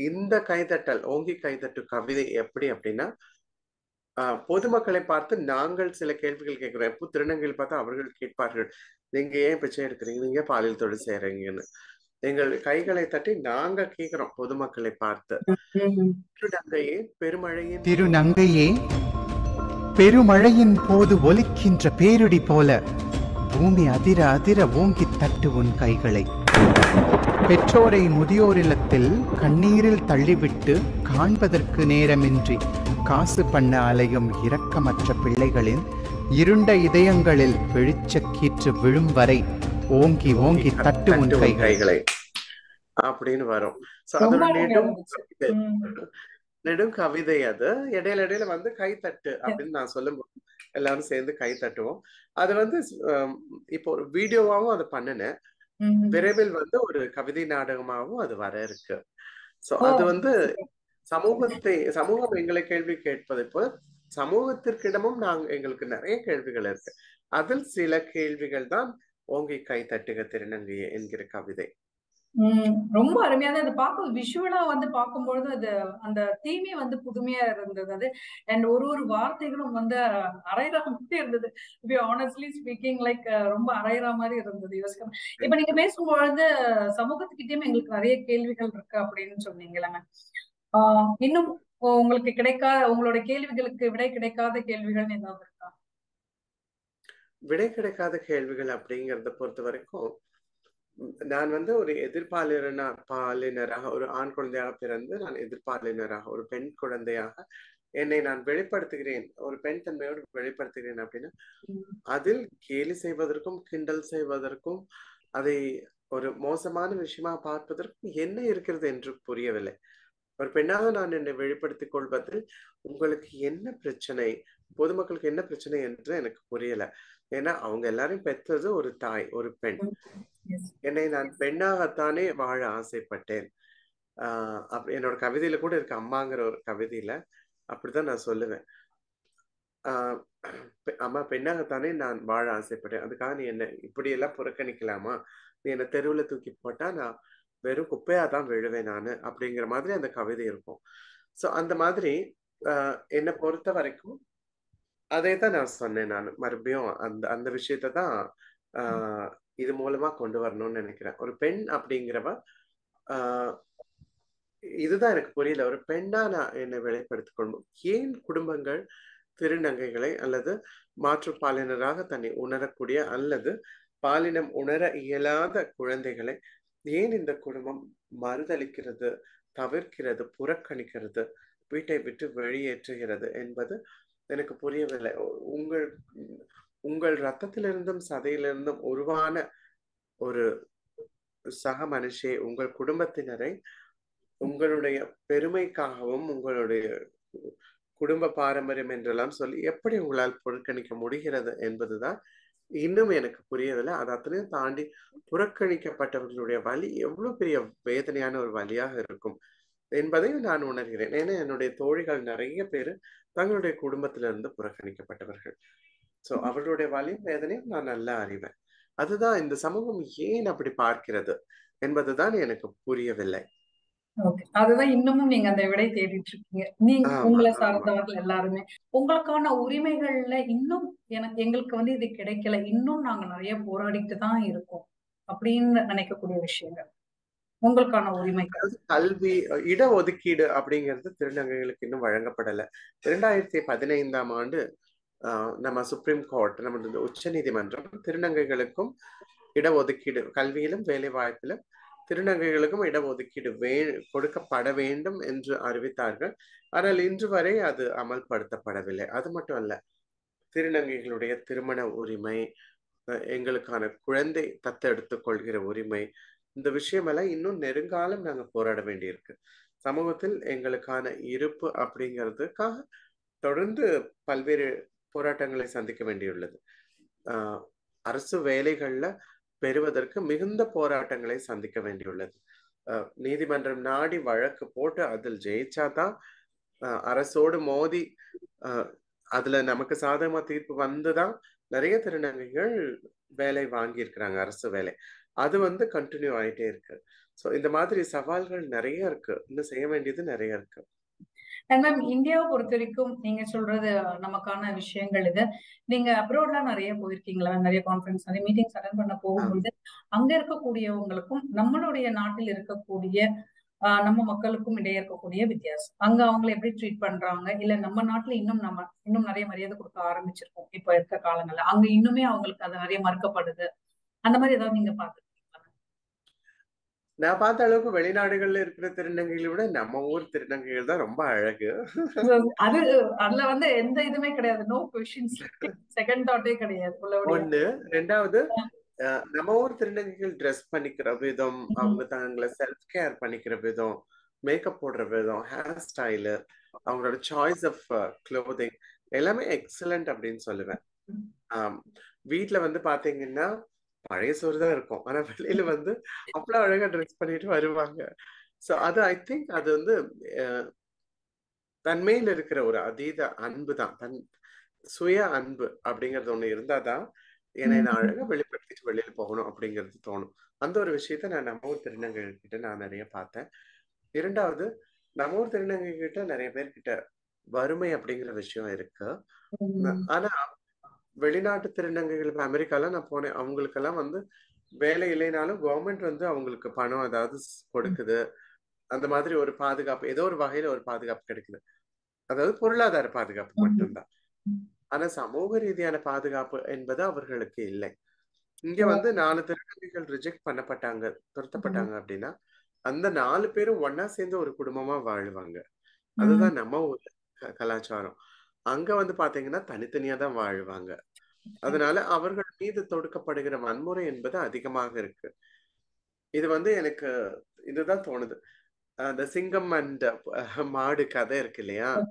இந்த கைதட்டல் ஓங்கி கைதட்டு கவிதை எப்படி அப்படின்னா பொதுமக்களை பார்த்து நாங்கள் சில கேள்விகள் கேட்கிறோம். எப்போ திருநங்கைகள் பார்த்தா அவர்கள் கேட்பார்கள் நீங்க ஏன் பிச்சை எடுக்கிறீங்க நீங்க பாலியல் தொழில் செய்றீங்கன்னு. எங்கள் கைகளை தட்டி நாங்க கேட்கிறோம் பொதுமக்களை பார்த்து. திருநங்கையே பெருமழையின் திருநங்கையே பெருமழையின் போது ஒலிக்கின்ற பேரிடி போல பூமி அதிர அதிர ஓங்கி தட்டு உன் கைகளை. பெற்றோரை முதியோர் இல்லத்தில் கண்ணீரில் தள்ளிவிட்டு காண்பதற்கு நேரமின்றி காசு பண்ண அலையும் இரக்கமற்ற பிள்ளைகளின் இருண்ட இதயங்களில் வெளிச்ச கீற்று விழும் வரை ஓங்கி ஓங்கி தட்டு உன் கைகளை அப்படின்னு வரும். நெடும் கவிதை அது. இடையில இடையில வந்து கை தட்டு அப்படின்னு நான் சொல்லும்போது எல்லாரும் சேர்ந்து கை தட்டுவோம். அது வந்து இப்போ ஒரு வீடியோவாவும் அதை பண்ணினேன். விரைவில் வந்து ஒரு கவிதை நாடகமாகவும் அது வர இருக்கு. சோ அது வந்து சமூகம் எங்களை கேள்வி கேட்பதை போல சமூகத்திற்கிடமும் எங்களுக்கு நிறைய கேள்விகள் இருக்கு. அதில் சில கேள்விகள் தான் ஓங்கி கை தட்டுக திருநங்கையே என்கிற கவிதை. ரொம்ப அருமையான அந்த பாக்க விஷுவலா வந்து பாக்கும்போது அது அந்த தீமே வந்து புதுமையா இருந்தது அது and ஒரு வார்த்தைகளும் வந்து அரைரா மாதிரி இருந்தது we honestly speaking like ரொம்ப அரைரா மாதிரி இருந்தது யோசிக்கும் இப்போ நீங்க பேசும்போது சமூகத்துக்கிட்டேமே உங்களுக்கு நிறைய கேள்விகள் இருக்கு அப்படினு சொன்னீங்கல மேம் இன்னும் உங்களுக்கு கிடைக்காத உங்களுடைய கேள்விகளுக்கு விடை கிடைக்காத கேள்விகள் என்ன இருக்கா விடை கிடைக்காத கேள்விகள் அப்படிங்கறத பொறுத்த வரைக்கும் நான் வந்து ஒரு எதிர்பாலினராக ஒரு ஆண் குழந்தையாக பிறந்து நான் எதிர்பாலினராக ஒரு பெண் குழந்தையாக என்னை நான் வெளிப்படுத்துகிறேன் ஒரு பெண் தன்மையோடு வெளிப்படுத்துகிறேன் அப்படின்னா அதில் கேலி செய்வதற்கும் கிண்டல் செய்வதற்கும் அதை ஒரு மோசமான விஷயமா பார்ப்பதற்கும் என்ன இருக்கிறது என்று புரியவில்லை ஒரு பெண்ணாக நான் என்னை வெளிப்படுத்திக் கொள்வதில் உங்களுக்கு என்ன பிரச்சனை பொதுமக்களுக்கு என்ன பிரச்சனை என்று எனக்கு புரியல ஏன்னா அவங்க எல்லாரும் பெற்றது ஒரு தாய் ஒரு பெண் என்னை நான் பெண்ணாகத்தானே வாழ ஆசைப்பட்டேன் என்னோட கவிதையில கூட இருக்கு அம்மாங்கிற ஒரு கவிதையில அப்படிதான் நான் சொல்லுவேன் அம்மா பெண்ணாகத்தானே நான் வாழ ஆசைப்பட்டேன் அதுக்காக நீ என்ன இப்படி எல்லாம் புறக்கணிக்கலாமா நீ என்னை தெருவுல தூக்கி போட்டா நான் வெறும் குப்பையா தான் விழுவேன் நானு அப்படிங்கிற மாதிரி அந்த கவிதை இருக்கும் சோ அந்த மாதிரி என்னை பொறுத்த வரைக்கும் அதே தான் நான் சொன்னேன் நான் மறுபடியும் அந்த அந்த விஷயத்த தான் இது மூலமா கொண்டு வரணும்னு நினைக்கிறேன் ஒரு பெண் அப்படிங்கிறவ இதுதான் எனக்கு புரியல ஒரு பெண்ணா நான் என்னை வெளிப்படுத்திக் கொள்ளும் ஏன் குடும்பங்கள் திருநங்கைகளை அல்லது மாற்றுப்பாலினராக தன்னை உணரக்கூடிய அல்லது பாலினம் உணர இயலாத குழந்தைகளை ஏன் இந்த குடும்பம் மறுதளிக்கிறது தவிர்க்கிறது புறக்கணிக்கிறது வீட்டை விட்டு வெளியேற்றுகிறது என்பது எனக்கு புரியவில்லை உங்கள் உங்கள் ரத்தத்திலிருந்தும் சதையிலிருந்தும் உருவான ஒரு சக மனுஷியை உங்கள் குடும்பத்தினரை உங்களுடைய பெருமைக்காகவும் உங்களுடைய குடும்ப பாரம்பரியம் என்றெல்லாம் சொல்லி எப்படி உங்களால் புறக்கணிக்க முடிகிறது என்பதுதான் இன்னும் எனக்கு புரியவில்லை அது அத்தனையும் தாண்டி புறக்கணிக்கப்பட்டவர்களுடைய வலி எவ்வளவு பெரிய வேதனையான ஒரு வலியாக இருக்கும் என்பதையும் நான் உணர்கிறேன் ஏன்னா என்னுடைய தோழிகள் நிறைய பேரு தங்களுடைய குடும்பத்திலிருந்து புறக்கணிக்கப்பட்டவர்கள் சோ அவர்களுடைய வலி வேதனையும் நான் நல்லா அறிவேன் அதுதான் இந்த சமூகம் ஏன் அப்படி பார்க்கிறது என்பதுதான் எனக்கு புரியவில்லை அதுதான் இன்னமும் நீங்க அந்த விடை தேடிட்டு இருக்கீங்க நீங்க உங்களை சார்ந்தவர்கள் எல்லாருமே உங்களுக்கான உரிமைகள்ல இன்னும் எனக்கு எங்களுக்கு வந்து இது கிடைக்கல இன்னும் நாங்க நிறைய போராடிட்டு தான் இருக்கோம் அப்படின்னு நினைக்கக்கூடிய விஷயங்கள் உங்களுக்கான உரிமை கல்வி இட ஒதுக்கீடு அப்படிங்கிறது திருநங்கைகளுக்கு இன்னும் வழங்கப்படலை 2015 நம்ம சுப்ரீம் கோர்ட் நம்ம உச்ச நீதிமன்றம் திருநங்கைகளுக்கும் இடஒதுக்கீடு கல்வியிலும் வேலை வாய்ப்பிலும் திருநங்கைகளுக்கும் இடஒதுக்கீடு கொடுக்கப்பட வேண்டும் என்று அறிவித்தார்கள் ஆனால் இன்று வரை அது அமல்படுத்தப்படவில்லை அது மட்டும் அல்ல திருநங்கைகளுடைய திருமண உரிமை எங்களுக்கான குழந்தை தத்தெடுத்துக் கொள்கிற உரிமை இந்த விஷயமெல்லாம் இன்னும் நெடுங்காலம் நாங்கள் போராட வேண்டியிருக்கு சமூகத்தில் எங்களுக்கான இருப்பு அப்படிங்கிறதுக்காக தொடர்ந்து பல்வேறு போராட்டங்களை சந்திக்க வேண்டியுள்ளது அரசு வேலைகள்ல பெறுவதற்கு மிகுந்த போராட்டங்களை சந்திக்க வேண்டியுள்ளது நீதிமன்றம் நாடி வழக்கு போட்டு அதில் ஜெயிச்சாதான் அரசோடு மோதி அதுல நமக்கு சாதகமா தீர்ப்பு வந்துதான் நிறைய திருநங்கைகள் வேலை வாங்கியிருக்கிறாங்க அரசு வேலை அது வந்து கண்டினியூ ஆயிட்டே இருக்கு சோ இந்த மாதிரி சவால்கள் நிறைய இருக்கு இன்னும் செய்ய வேண்டியது நிறைய இருக்கு மேம் இந்தியாவை பொறுத்த வரைக்கும் நீங்க சொல்றது நமக்கான விஷயங்கள் இது நீங்க அப்ரோட்ல நிறைய போயிருக்கீங்களா நிறைய கான்ஃபரன்ஸ் நிறைய மீட்டிங்ஸ் அட்டன் பண்ண போகும்போது அங்க இருக்கக்கூடியவங்களுக்கும் நம்மளுடைய நாட்டில் இருக்கக்கூடிய நம்ம மக்களுக்கும் இடையே இருக்கக்கூடிய வித்தியாசம் அங்க அவங்களை எப்படி ட்ரீட் பண்றாங்க இல்ல நம்ம நாட்டுல இன்னும் நிறைய மரியாதை கொடுக்க ஆரம்பிச்சிருக்கோம் இப்ப இருக்க காலங்கள்ல அங்க இன்னுமே அவங்களுக்கு அது நிறைய மறுக்கப்படுது அந்த மாதிரி ஏதாவது நீங்க பாத்துருக்கீங்க நான் பார்த்த அளவுக்கு வெளிநாடுகள்ல இருக்கிற திருநங்கைகளை விட நம்ம ஊர் திருநங்கைகள் தான் ரொம்ப அழகு அது அதுல வந்து எந்த இதுமே கிடையாது நோ கொஸ்டின்ஸ் செகண்ட் தாட்டே கிடையாது ஒண்ணு ரெண்டாவது நம்ம ஊர் திருநங்கைகள் ட்ரெஸ் பண்ணிக்கிற விதம் அவங்க தங்களை செல்ஃப் கேர் பண்ணிக்கிற விதம் மேக்கப் போடுற விதம் ஹேர் ஸ்டைலு அவங்களோட சாய்ஸ் ஆஃப் க்ளோதிங் எல்லாமே எக்ஸலண்ட் அப்படின்னு சொல்லுவேன் வீட்டுல வந்து பாத்தீங்கன்னா பழைய சோறுதான் இருக்கும் ஆனா வெளியில வந்து அவ்வளவு அழகா ட்ரெஸ் பண்ணிட்டு வருவாங்க சோ அது ஐ திங்க் அது வந்து தன்மையில் இருக்கிற ஒரு அதீத அன்பு தான் சுய அன்பு அப்படிங்கறது ஒண்ணு இருந்தாதான் and Araga will practice a little pono of bring the tone. Under Vishitan and Amor Trinangal and Area Pata. Irenda other Namor Trinangal and a repair guitar. Barumay update of Vishu Erica Anna Velina to Trinangal Americalan upon Angle Kalam and the Vela Elena government on the Angle Capano, the others Podaka and the Madri or Padagap, either Vahil or Padagap Katakan. Other Purla that Padagap Matunda. Anna Samoga and a Padagap and Bada over her kill like India on the Nalatherical reject Panapatanga, Tortapatanga dinner, and the Nal pair of Wanda Sindh or Kudamama Valdwanga. Other than Namo Kalacharo. Anga on the Pathana, Tanitania the Valdwanga. Adanala, our good need the Totaka particular one more in Bada Adikamaker. Either one day in the Thon the Singam and Mad Kader Kilea.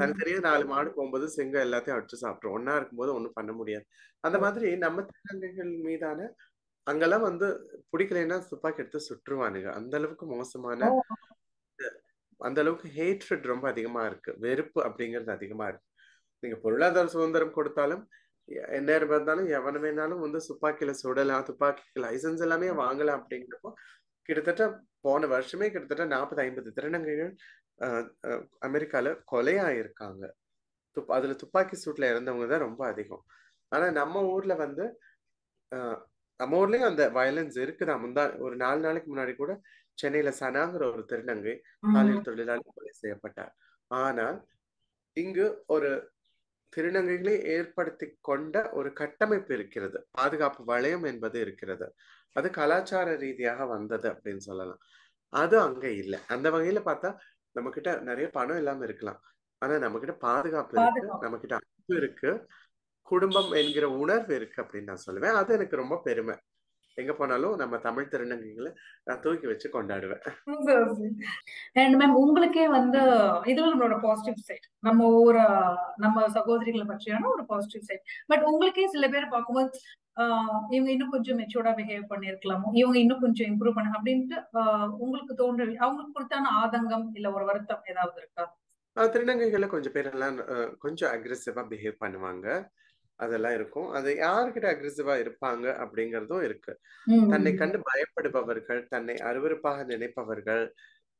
Tanitarian Almad Combo the singer Lati Arches after one arc, both on Panamudia. And the Madri Namath and Midana Angala on the Pudikalena Supaketa Sutruvaniga, and the Lokomosamana. And the look hatred drum by the mark, very uplinger that the mark. Think of Purla Sundaram Kotalam, and there Badana, Yavanavanam, on the Supakila Soda Latupak, license Alame, Angala update, Kitata, Pon Varshame, Kitata Napa, the Threnangan, Americala, Kolea Irkanga, to other Tupaki Sutler and the Mother Rumpadico. And a Nama Urlavanda, Amorly on the violence Irkamunda or Nal Nalik Munarikuda. சென்னையில சனாங்கற ஒரு திருநங்கை காலில் தொழிலாளி கொலை செய்யப்பட்டார். ஆனால் இங்கு ஒரு திருநங்கைகளை ஏற்படுத்திக் கொண்ட ஒரு கட்டமைப்பு இருக்கிறது. பாதுகாப்பு வளையம் என்பது இருக்கிறது. அது கலாச்சார ரீதியாக வந்தது அப்படினு சொல்லலாம். அது அங்க இல்ல. அந்த வகையில பார்த்தா நமக்கிட்ட நிறைய பணம் எல்லாம் இருக்கலாம். ஆனா நமக்கிட்ட பாதுகாப்பு இருக்கு, நமக்கிட்ட அன்பு இருக்கு, குடும்பம் என்கிற உணர்வு இருக்கு அப்படினு நான் சொல்வேன். அது எனக்கு ரொம்ப பெருமை. நம்ம தமிழ் திருநங்கைகளை நான் தூக்கி வச்சு கொண்டாடுவேன். And மேம் உங்களுக்கே வந்து இது நம்மளோட பாசிட்டிவ் சைடு. நம்ம ஒரு நம்ம சகோதரிகளை பற்றியான ஒரு பாசிட்டிவ் சைடு. பட் உங்களுக்கே சில பேர் பாக்கும்போது இவங்க இன்னும் கொஞ்சம் மெச்சூர்டா பிஹேவ் பண்ணிருக்கலாம். இவங்க இன்னும் கொஞ்சம் இம்ப்ரூவ் பண்ண அப்படினு உங்களுக்கு தோன்ற அவங்களுக்கு கொடுத்தான ஆதங்கம் இல்ல ஒரு வருத்தம் ஏதாவது இருக்கா? திருநங்கைகளை கொஞ்சம் பேர் எல்லாம் கொஞ்சம் அக்ரெசிவா பிஹேவ் பண்ணுவாங்க. அதெல்லாம் இருக்கும். அது யார்கிட்ட அக்ரெசிவா இருப்பாங்க அப்படிங்கறதும் இருக்கு. தன்னை கண்டு பயப்படுபவர்கள், தன்னை அருவருப்பாக நினைப்பவர்கள்,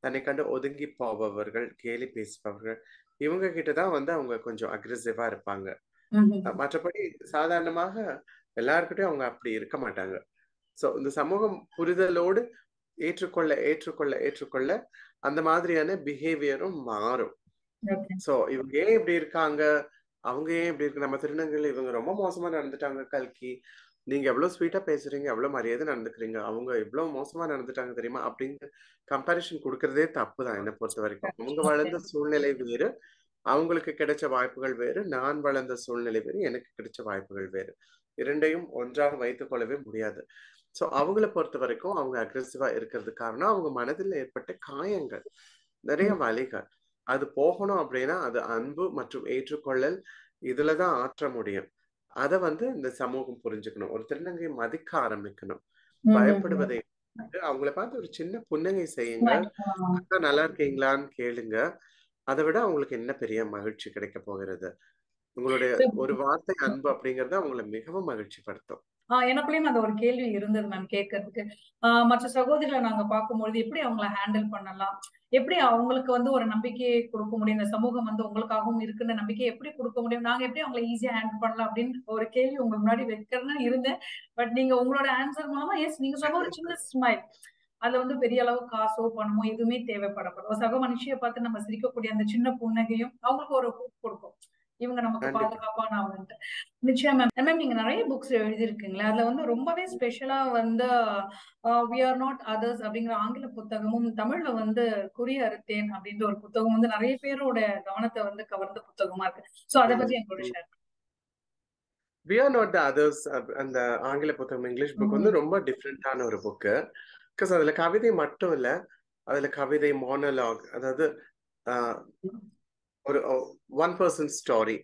தன்னை கண்டு ஒதுங்கி போபவர்கள், கேலி பேசுபவர்கள், இவங்க கிட்ட தான் வந்து அவங்க கொஞ்சம் அக்ரெசிவா இருப்பாங்க. மற்றபடி சாதாரணமாக எல்லார்கிட்டயும் அவங்க அப்படி இருக்க மாட்டாங்க. சோ இந்த சமூகம் புரிதலோடு ஏற்றுக்கொள்ள ஏற்றுக்கொள்ள ஏற்றுக்கொள்ள அந்த மாதிரியான பிஹேவியரும் மாறும். சோ இவங்க ஏன் இப்படி இருக்காங்க, அவங்க ஏன் இப்படி இருக்கு, நம்ம திருநங்கைகள் இவங்க ரொம்ப மோசமா நடந்துட்டாங்க கல்கி, நீங்க எவ்வளவு ஸ்வீட்டா பேசுறீங்க, எவ்வளவு மரியாதை நடந்துக்கிறீங்க, அவங்க எவ்வளவு மோசமா நடந்துட்டாங்க தெரியுமா அப்படின்னு கம்பேரிஷன் கொடுக்கறதே தப்பு தான் என்னை பொறுத்த வரைக்கும். அவங்க வளர்ந்த சூழ்நிலை வேறு, அவங்களுக்கு கிடைச்ச வாய்ப்புகள் வேறு, நான் வளர்ந்த சூழ்நிலை வேறு, எனக்கு கிடைச்ச வாய்ப்புகள் வேறு, இரண்டையும் ஒன்றாக வைத்துக் கொள்ளவே முடியாது. சோ அவங்கள பொறுத்த வரைக்கும் அவங்க அக்ரெசிவா இருக்கிறது காரணம் அவங்க மனதில் ஏற்பட்ட காயங்கள், நிறைய வலிகள். அது போகணும் அப்படினா அது அன்பு மற்றும் ஏற்றுக்கொள்ளல் இதுலதான் ஆற்ற முடியும். அத வந்து இந்த சமூகம் புரிஞ்சுக்கணும். ஒரு திருநங்கை மதிக்க ஆரம்பிக்கணும். பயப்படுவதை அவங்களை பார்த்து ஒரு சின்ன புன்னகை செய்யுங்க, நல்லா இருக்கீங்களான்னு கேளுங்க. அதை விட அவங்களுக்கு என்ன பெரிய மகிழ்ச்சி கிடைக்க போகிறது? உங்களுடைய ஒரு வார்த்தை அன்பு அப்படிங்கறது அவங்களை மிகவும் மகிழ்ச்சி படுத்தும். எனக்குள்ளேயும் அந்த ஒரு கேள்வி இருந்தது மேம் கேட்கறதுக்கு. மற்ற சகோதரிகளை நாங்க பார்க்கும்பொழுது எப்படி அவங்கள ஹேண்டில் பண்ணலாம், எப்படி அவங்களுக்கு வந்து ஒரு நம்பிக்கையை கொடுக்க முடியும், இந்த சமூகம் வந்து உங்களுக்காகவும் இருக்குன்னு நம்பிக்கை எப்படி கொடுக்க முடியும், நாங்க எப்படி அவங்களை ஈஸியா ஹேண்டில் பண்ணலாம் அப்படின்னு ஒரு கேள்வி உங்களுக்கு முன்னாடி வைக்கிறேன்னு இருந்தேன். பட் நீங்க உங்களோட ஆன்சர் மூலமா எஸ் நீங்க சொன்ன ஒரு சின்ன ஸ்மைல், அதுல வந்து பெரிய அளவு காசோ பணமோ எதுவுமே தேவைப்படப்படும். ஒரு சக மனுஷியை பார்த்து நம்ம சிரிக்கக்கூடிய அந்த சின்ன புன்னகையும் அவங்களுக்கு ஒரு ஹோப் கொடுக்கும். இவங்க நமக்கு பாதுகாப்பான அவங்கன்ட்டு நிச்சயம். மேம் மேம் நீங்க நிறைய புக்ஸ் எழுதியிருக்கீங்களா? அதுல வந்து ரொம்பவே ஸ்பெஷலா வந்து வி ஆர் நாட் அதர்ஸ் அப்படிங்கிற ஆங்கில புத்தகமும், தமிழ்ல வந்து குறி அறுத்தேன் அப்படின்ற ஒரு புத்தகம் வந்து நிறைய பேரோட கவனத்தை வந்து கவர்ந்த புத்தகமா இருக்கு. சோ அதை பத்தி எங்களோட share. We are not the others அந்த ஆங்கில புத்தகம் இங்கிலீஷ் புக் வந்து ரொம்ப டிஃப்ரெண்டான ஒரு புக்கு. பிகாஸ் அதுல கவிதை மட்டும் இல்ல, அதுல கவிதை மோனோலாக், அதாவது ஒரு ஒன் பர்சன் ஸ்டோரி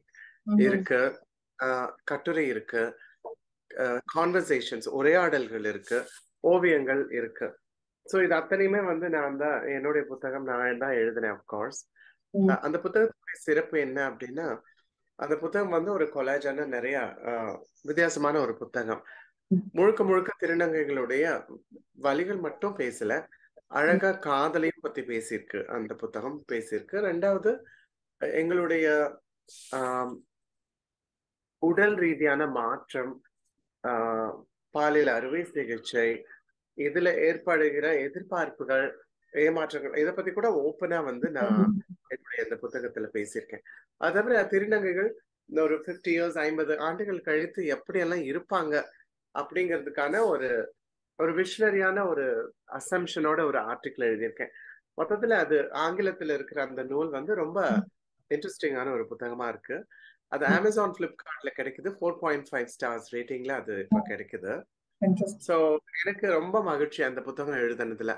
இருக்கு, கட்டுரை இருக்கு, கான்வர்சேஷன்ஸ் உரையாடல்கள் இருக்கு, ஓவியங்கள் இருக்கு. ஸோ இது அத்தனையுமே வந்து நான் தான் என்னுடைய புத்தகம் நான் தான் எழுதினேன். அஃப்கோர்ஸ் அந்த புத்தகத்துடைய சிறப்பு என்ன அப்படின்னா அந்த புத்தகம் வந்து ஒரு கொலாஜான நிறைய வித்தியாசமான ஒரு புத்தகம். முழுக்க முழுக்க திருநங்கைகளுடைய வலிகள் மட்டும் பேசல, அழகா காதலையும் பத்தி பேசியிருக்கு அந்த புத்தகம் பேசியிருக்கு. ரெண்டாவது எங்களுடைய உடல் ரீதியான மாற்றம், பாலியல் அறுவை சிகிச்சை, இதுல ஏற்படுகிற எதிர்பார்ப்புகள், ஏமாற்றங்கள், இதை பத்தி கூட ஓப்பனா வந்து நான் என்னுடைய அந்த புத்தகத்துல பேசியிருக்கேன். அது தவிர திருநங்கைகள் இந்த ஒரு 50 years 50 ஆண்டுகள் கழித்து எப்படியெல்லாம் இருப்பாங்க அப்படிங்கிறதுக்கான ஒரு விஷனரியான ஒரு அசம்ஷனோட ஒரு ஆர்டிக்கிள் எழுதியிருக்கேன். மொத்தத்துல அது ஆங்கிலத்துல இருக்கிற அந்த நூல் வந்து ரொம்ப இன்ட்ரெஸ்டிங்கான ஒரு புத்தகமா இருக்கு. அது அமேசான் பிளிப்கார்ட்ல கிடைக்குது. 4.5 stars ரேட்டிங்ல அது இப்ப கிடைக்குது. சோ எனக்கு ரொம்ப மகிழ்ச்சி அந்த புத்தகம் எழுதுனதுல.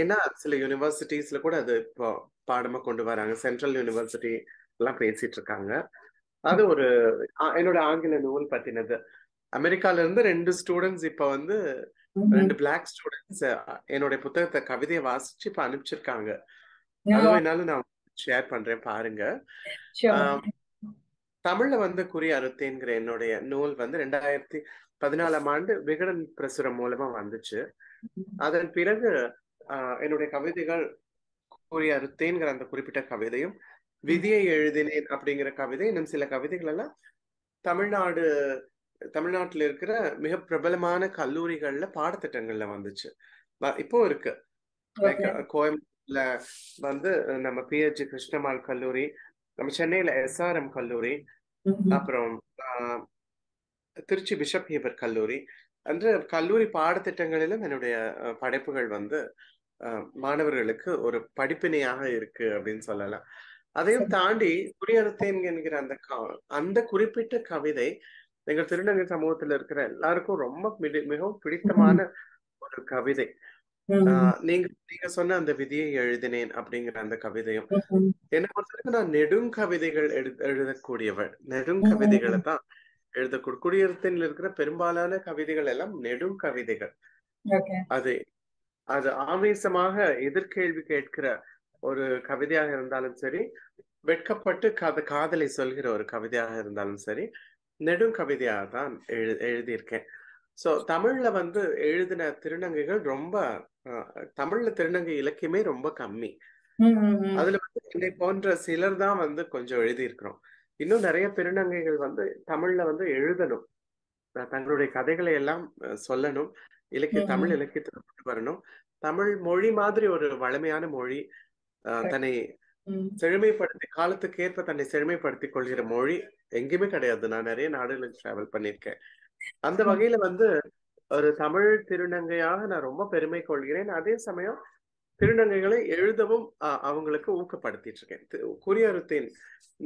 ஏன்னா சில யூனிவர்சிட்டிஸ்ல கூட அது இப்போ பாடமா கொண்டு வராங்க. சென்ட்ரல் யூனிவர்சிட்டி எல்லாம் பேசிட்டு இருக்காங்க. அது ஒரு என்னோட ஆங்கில நூல் பத்தினது. அமெரிக்கால இருந்து 2 ஸ்டூடெண்ட்ஸ் இப்ப வந்து 2 Black ஸ்டூடெண்ட்ஸ் என்னோட புத்தகத்தை கவிதையை வாசிச்சு இப்ப அனுப்பிச்சிருக்காங்க. அதுவும் என்னால நான் ஷேர் பண்றேன் பாருங்க. தமிழ்ல வந்து குறி அறுத்தேங்கிற என்னுடைய நூல் வந்து 2014ஆம் ஆண்டு விகடன் பிரசுரம் மூலமா வந்துச்சு. அதன் பிறகு என்னுடைய கவிதைகள் குறி அறுத்தேங்கிற அந்த குறிப்பிட்ட கவிதையும் விதியை எழுதினேன் அப்படிங்கிற கவிதை இன்னும் சில கவிதைகள் எல்லாம் தமிழ்நாட்டுல இருக்கிற மிக பிரபலமான கல்லூரிகள்ல பாடத்திட்டங்கள்ல வந்துச்சு. இப்போ இருக்கு. கோயம்புத்தூர்ல வந்து நம்ம PH கிருஷ்ணமால் கல்லூரி, நம்ம சென்னையில SRM கல்லூரி, அப்புறம் திருச்சி பிஷப் ஹேபர் கல்லூரி என்ற கல்லூரி பாடத்திட்டங்களிலும் என்னுடைய படைப்புகள் வந்து மாணவர்களுக்கு ஒரு படிப்பினையாக இருக்கு அப்படின்னு சொல்லலாம். அதையும் தாண்டி குறியறுத்தேன் என்கிற அந்த குறிப்பிட்ட கவிதை எங்க திருநங்கை சமூகத்துல இருக்கிற எல்லாருக்கும் ரொம்ப மிகவும் பிடித்தமான ஒரு கவிதை. நீங்க சொன்ன அந்த விதியை எழுதினேன் அப்படிங்கிற அந்த கவிதையும் என்னை பொறுத்தவரைக்கும் நான் நெடுங்கவிதைகள் எழுதக்கூடியவள். நெடுங்கவிதைகளை தான் எழுதக்கூடிய குடியரசில் இருக்கிற பெரும்பாலான கவிதைகள் எல்லாம் நெடுங்கவிதைகள். அது அது ஆவேசமாக எதிர்கேள்வி கேட்கிற ஒரு கவிதையாக இருந்தாலும் சரி, வெட்கப்பட்டு காதலை சொல்கிற ஒரு கவிதையாக இருந்தாலும் சரி, நெடுங்கவிதையாக தான் எழுதியிருக்கேன். சோ தமிழ்ல வந்து எழுதின திருநங்கைகள் ரொம்ப தமிழ்ல திருநங்கை இலக்கியமே ரொம்ப கம்மி. அதுல வந்து என்னை போன்ற சிலர் தான் வந்து கொஞ்சம் எழுதியிருக்கிறோம். இன்னும் நிறைய திருநங்கைகள் வந்து தமிழ்ல வந்து எழுதணும், தங்களுடைய கதைகளை எல்லாம் சொல்லணும், தமிழ் இலக்கியத்துல கொண்டு வரணும். தமிழ் மொழி மாதிரி ஒரு வளமையான மொழி, தன்னை செழுமைப்படுத்தி காலத்துக்கு ஏற்ப தன்னை செழுமைப்படுத்திக் கொள்கிற மொழி எங்கேயுமே கிடையாது. நான் நிறைய நாடுகளுக்கு டிராவல் பண்ணியிருக்கேன். அந்த வகையில வந்து ஒரு தமிழ் திருநங்கையாக நான் ரொம்ப பெருமை கொள்கிறேன். அதே சமயம் திருநங்கைகளை எழுதவும் அவங்களுக்கு ஊக்கப்படுத்திட்டு இருக்கேன். குறியறுத்தேன்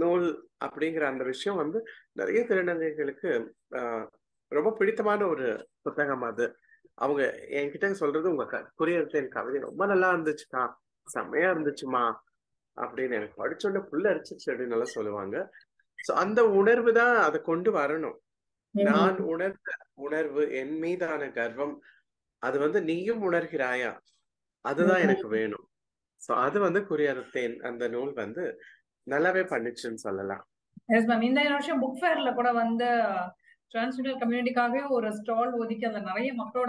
நூல் அப்படிங்கிற அந்த விஷயம் வந்து நிறைய திருநங்கைகளுக்கு ரொம்ப பிடித்தமான ஒரு புத்தகம். அது அவங்க என்கிட்ட சொல்றது, உங்க குறியறுத்தேன் கவிதை ரொம்ப நல்லா இருந்துச்சுக்கா, செம்மையா இருந்துச்சுமா அப்படின்னு எனக்கு படிச்சோட புள்ள அரிச்சிச்சு அப்படின்னு நல்லா சொல்லுவாங்க. சோ அந்த உணர்வு தான் அதை கொண்டு வரணும். நான் உணர்ந்த உணர்வு, என் மீதான கர்வம், அது வந்து நீயும் உணர்கிறாயா, அதுதான் எனக்கு வேணும். சோ அது வந்து குறியறுத்தேன் அந்த நூல் வந்து நல்லாவே பண்ணிச்சுன்னு சொல்லலாம். எஸ் மேம், இந்த வருஷம் புக் ஃபேர்ல கூட வந்து டிரான்ஸ்ஜெண்டர் கம்யூனிட்டிக்காகவே ஒரு ஸ்டால் ஒதுக்கி அந்த நிறைய மக்களோட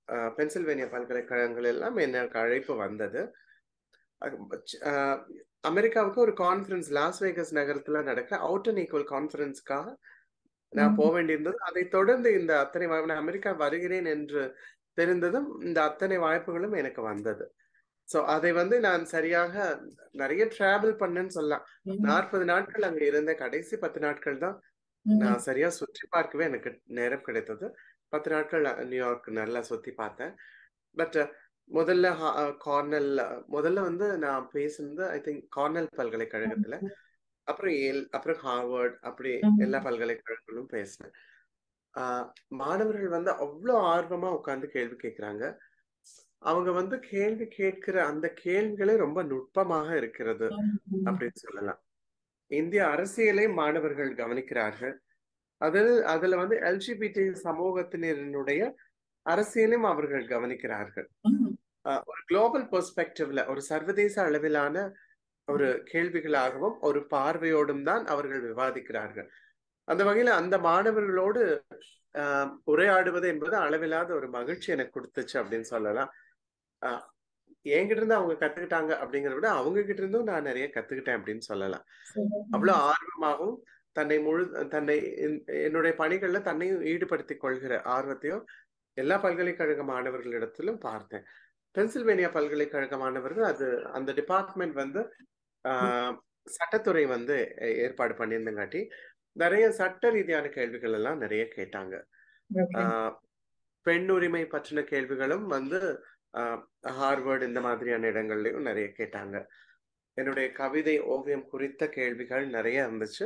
பென்சில்வேனியா பல்கலைக்கழகங்கள் எல்லாம் எனக்கு அழைப்பு வந்தது. அமெரிக்காவுக்கு ஒரு கான்ஃபரன்ஸ் லாஸ் வேகஸ் நகரத்துல நடக்கிற அவுட் அண்ட் ஈக்குவல் கான்ஃபரன்ஸ்க்காக நான் போக வேண்டியிருந்தது. அதை தொடர்ந்து இந்த அத்தனை வாய்ப்பு, நான் அமெரிக்கா வருகிறேன் என்று தெரிந்ததும் இந்த அத்தனை வாய்ப்புகளும் எனக்கு வந்தது. சோ அதை வந்து நான் சரியாக நிறைய டிராவல் பண்ணேன்னு சொல்லலாம். 40 நாட்கள் அங்க இருந்த, கடைசி 10 நாட்கள் தான் நான் சரியா சுற்றி பார்க்கவே எனக்கு நேரம் கிடைத்தது. 10 நாட்கள் நியூயார்க் நல்லா சுத்தி பார்த்தேன். பட் முதல்ல கார்னெல், முதல்ல வந்து நான் பேசுனது ஐ திங்க் கார்னெல் பல்கலைக்கழகத்துல. அப்புறம் ஏல் அப்புறம் ஹார்வர்ட் அப்படி எல்லா பல்கலைக்கழகங்களும் பேசினேன். மாணவர்கள் வந்து அவ்வளோ ஆர்வமா உட்கார்ந்து கேள்வி கேட்கிறாங்க. அவங்க வந்து கேள்வி கேட்கிற அந்த கேள்விகளே ரொம்ப நுட்பமாக இருக்கிறது அப்படின்னு சொல்லலாம். இந்திய அரசியலை மாணவர்கள் கவனிக்கிறார்கள். அதுல வந்து எல்ஜிபிடி சமூகத்தினருடைய அரசியலையும் அவர்கள் கவனிக்கிறார்கள். ஒரு குளோபல் பெர்ஸ்பெக்டிவ்ல ஒரு சர்வதேச அளவிலான ஒரு கேள்விகளாகவும் ஒரு பார்வையோடும் தான் அவர்கள் விவாதிக்கிறார்கள். அந்த வகையில அந்த மாணவர்களோடு உரையாடுவது என்பது அளவில்லாத ஒரு மகிழ்ச்சி எனக்கு கொடுத்துச்சு அப்படின்னு சொல்லலாம். என்கிட்ட இருந்து அவங்க கத்துக்கிட்டாங்க அப்படிங்கறத விட அவங்க கிட்ட இருந்தும் நான் நிறைய கத்துக்கிட்டேன் அப்படின்னு சொல்லலாம். அவ்வளவு ஆர்வமாகவும் தன்னை என்னுடைய பணிகள்ல தன்னையும் ஈடுபடுத்தி கொள்கிற ஆர்வத்தையும் எல்லா பல்கலைக்கழக மாணவர்களிடத்திலும் பார்த்தேன். பென்சில்வேனியா பல்கலைக்கழக மாணவர்கள் அது அந்த டிபார்ட்மெண்ட் வந்து சட்டத்துறை வந்து ஏற்பாடு பண்ணியிருந்தங்காட்டி நிறைய சட்ட ரீதியான கேள்விகள் எல்லாம் நிறைய கேட்டாங்க. பெண் உரிமை பற்றின கேள்விகளும் வந்து ஹார்வர்ட் இந்த மாதிரியான இடங்கள்லயும் நிறைய கேட்டாங்க. என்னுடைய கவிதை ஓவியம் குறித்த கேள்விகள் நிறைய இருந்துச்சு.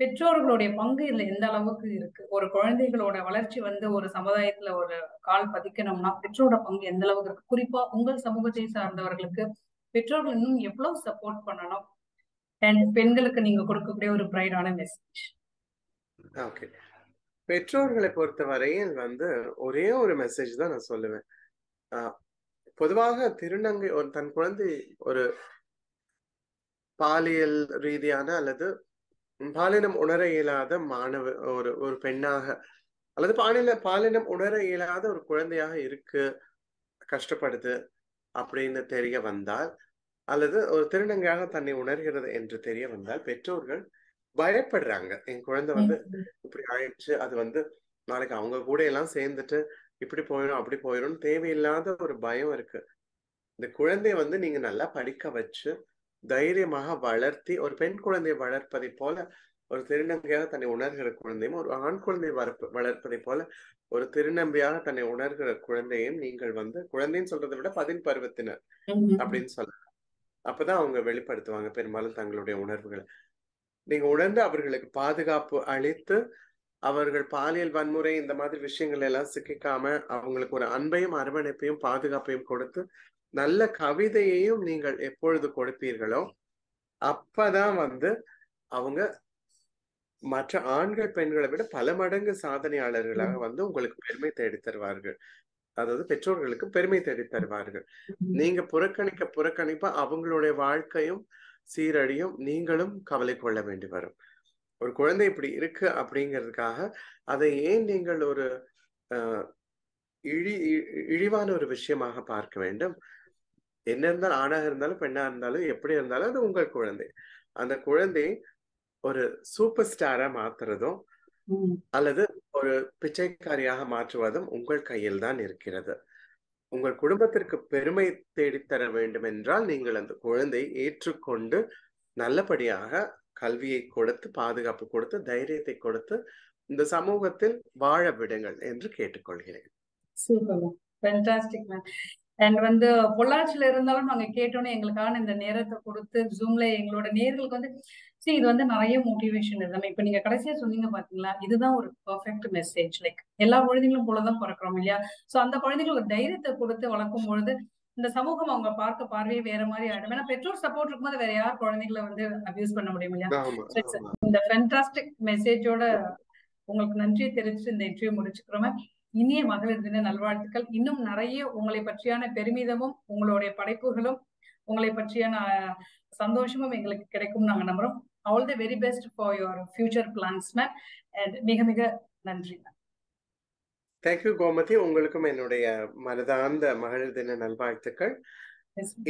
பெற்றோர்களுடைய பங்கு இதுல எந்த அளவுக்கு இருக்கு? ஒரு குழந்தைகளோட வளர்ச்சி வந்து ஒரு சமுதாயத்துல ஒரு கால் பதிக்கணும்னா பெற்றோரோட பங்கு எந்த அளவுக்கு இருக்கு? குறிப்பா உங்கள் சமூகத்தை சார்ந்தவர்களுக்கு பெற்றோர்கள் இன்னும் எவ்வளவு சப்போர்ட் பண்ணணும்? அண்ட் பெண்களுக்கு நீங்க கொடுக்கக்கூடிய ஒரு பிரைடான மெசேஜ். ஓகே, பெற்றோர்களை பொறுத்த வரையில் வந்து ஒரே ஒரு மெசேஜ் தான் நான் சொல்லுவேன். பொதுவாக திருநங்கை ஒரு தன் குழந்தை ஒரு பாலியல் ரீதியான அல்லது பாலினம் உணர இயலாத ஒரு பெண்ணாக அல்லது பாலினம் உணர இயலாத ஒரு குழந்தையாக இருக்கு, கஷ்டப்படுது அப்படின்னு தெரிய வந்தால் அல்லது ஒரு திருநங்கையாக தன்னை உணர்கிறது என்று தெரிய வந்தால் பெற்றோர்கள் பயப்படுறாங்க. என் குழந்தை வந்து இப்படி ஆயிடுச்சு, அது வந்து நாளைக்கு அவங்க கூட எல்லாம் சேர்ந்துட்டு இப்படி போயிடும் அப்படி போயிடும், தேவையில்லாத ஒரு பயம் இருக்கு. இந்த குழந்தைய வந்து நீங்க நல்லா படிக்க வச்சு தைரியமாக வளர்த்தி ஒரு பெண் குழந்தையை வளர்ப்பதை போல ஒரு திருநங்கையாக தன்னை உணர்கிற குழந்தையும் ஒரு ஆண் குழந்தையை வளர்ப்பதை போல ஒரு திருநம்பியாக தன்னை உணர்கிற குழந்தையும் நீங்கள் வந்து குழந்தைன்னு சொல்றதை விட 10 பருவத்தினர் அப்படின்னு சொல்லலாம். அப்பதான் அவங்க வெளிப்படுத்துவாங்க பெரும்பாலும் தங்களுடைய உணர்வுகளை. நீங்க உணர்ந்து அவர்களுக்கு பாதுகாப்பு அளித்து அவர்கள் பாலியல் வன்முறை இந்த மாதிரி விஷயங்கள் எல்லாம் சிக்காம அவங்களுக்கு ஒரு அன்பையும் அரவணைப்பையும் பாதுகாப்பையும் கொடுத்து நல்ல கவிதையையும் நீங்கள் எப்பொழுது கொடுப்பீர்களோ அப்பதான் வந்து அவங்க மற்ற ஆண்கள் பெண்களை விட பல மடங்கு சாதனையாளர்களாக வந்து உங்களுக்கு பெருமை தேடி தருவார்கள். அதாவது பெற்றோர்களுக்கு பெருமை தேடி தருவார்கள். நீங்க புறக்கணிப்பா அவங்களுடைய வாழ்க்கையும் சீரடியும் நீங்களும் கவலை கொள்ள வேண்டி வரும். ஒரு குழந்தை இப்படி இருக்கு அப்படிங்கிறதுக்காக அதை ஏன் நீங்கள் ஒரு இழிவான ஒரு விஷயமாக பார்க்க வேண்டும்? என்ன இருந்தாலும், ஆணாக இருந்தாலும் பெண்ணா இருந்தாலும் எப்படி இருந்தாலும் அது உங்கள் குழந்தை. அந்த குழந்தை ஒரு சூப்பர் ஸ்டாரா மாத்துறதும் அல்லது ஒரு பிச்சைக்காரியாக மாற்றுவதும் உங்கள் கையில் தான் இருக்கிறது. உங்கள் குடும்பத்திற்கு பெருமை தேடித்தர வேண்டும் என்றால் நீங்கள் அந்த குழந்தையை ஏற்றுக்கொண்டு நல்லபடியாக கல்வியை கொடுத்து பாதுகாப்பு கொடுத்து தைரியத்தை கொடுத்து இந்த சமூகத்தில் வாழ விடுங்கள் என்று கேட்டுக்கொள்கிறேன். Super, fantastic ma'am. அண்ட் வந்து பொள்ளாச்சியில இருந்தாலும் நாங்க கேட்டோன்னே எங்களுக்கான இந்த நேரத்தை கொடுத்து ஜூம்ல எங்களோட நேர்களுக்கு வந்து சரி இது வந்து நிறைய மோட்டிவேஷன் இருக்கு. இப்ப நீங்க கடைசியா சொன்னீங்க பாத்தீங்களா, இதுதான் ஒரு பெர்ஃபெக்ட் மெசேஜ். லைக் எல்லா குழந்தைகளும் போலதான் பிறக்கிறோம் இல்லையா? சோ அந்த குழந்தைகளுக்கு ஒரு தைரியத்தை கொடுத்து வளர்க்கும் பொழுது இந்த சமூகம் அவங்க பார்க்க பார்வையே வேற மாதிரி ஆயிடும். ஏன்னா பெற்றோர் சப்போர்ட் இருக்கும்போது வேற யார் குழந்தைகளை வந்து அபியூஸ் பண்ண முடியும் இல்லையா? இந்த ஃபேண்டாஸ்டிக் மெசேஜோட உங்களுக்கு நன்றியை தெரிவிச்சு இந்த இன்டர்வியூ முடிச்சுக்கிறோமே. இனிய மகளிர் தின நல்வாழ்த்துக்கள். இன்னும் நிறைய உங்களை பற்றியான பெருமிதமும் உங்களுடைய படைப்புகளும் உங்களை பற்றியான சந்தோஷமும் எங்களுக்கு கிடைக்கும் நாங்க நம்புறோம். All the very best for your future plans ma'am. And மிக மிக நன்றி மேம். தேங்க்யூ கோமதி. உங்களுக்கும் என்னுடைய மனதார்ந்த மகளிர் தின நல்வாழ்த்துக்கள்.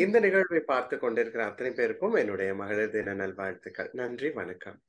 இந்த நிகழ்வை பார்த்து கொண்டிருக்கிற அத்தனை பேருக்கும் என்னுடைய மகளிர் தின நல்வாழ்த்துக்கள். நன்றி, வணக்கம்.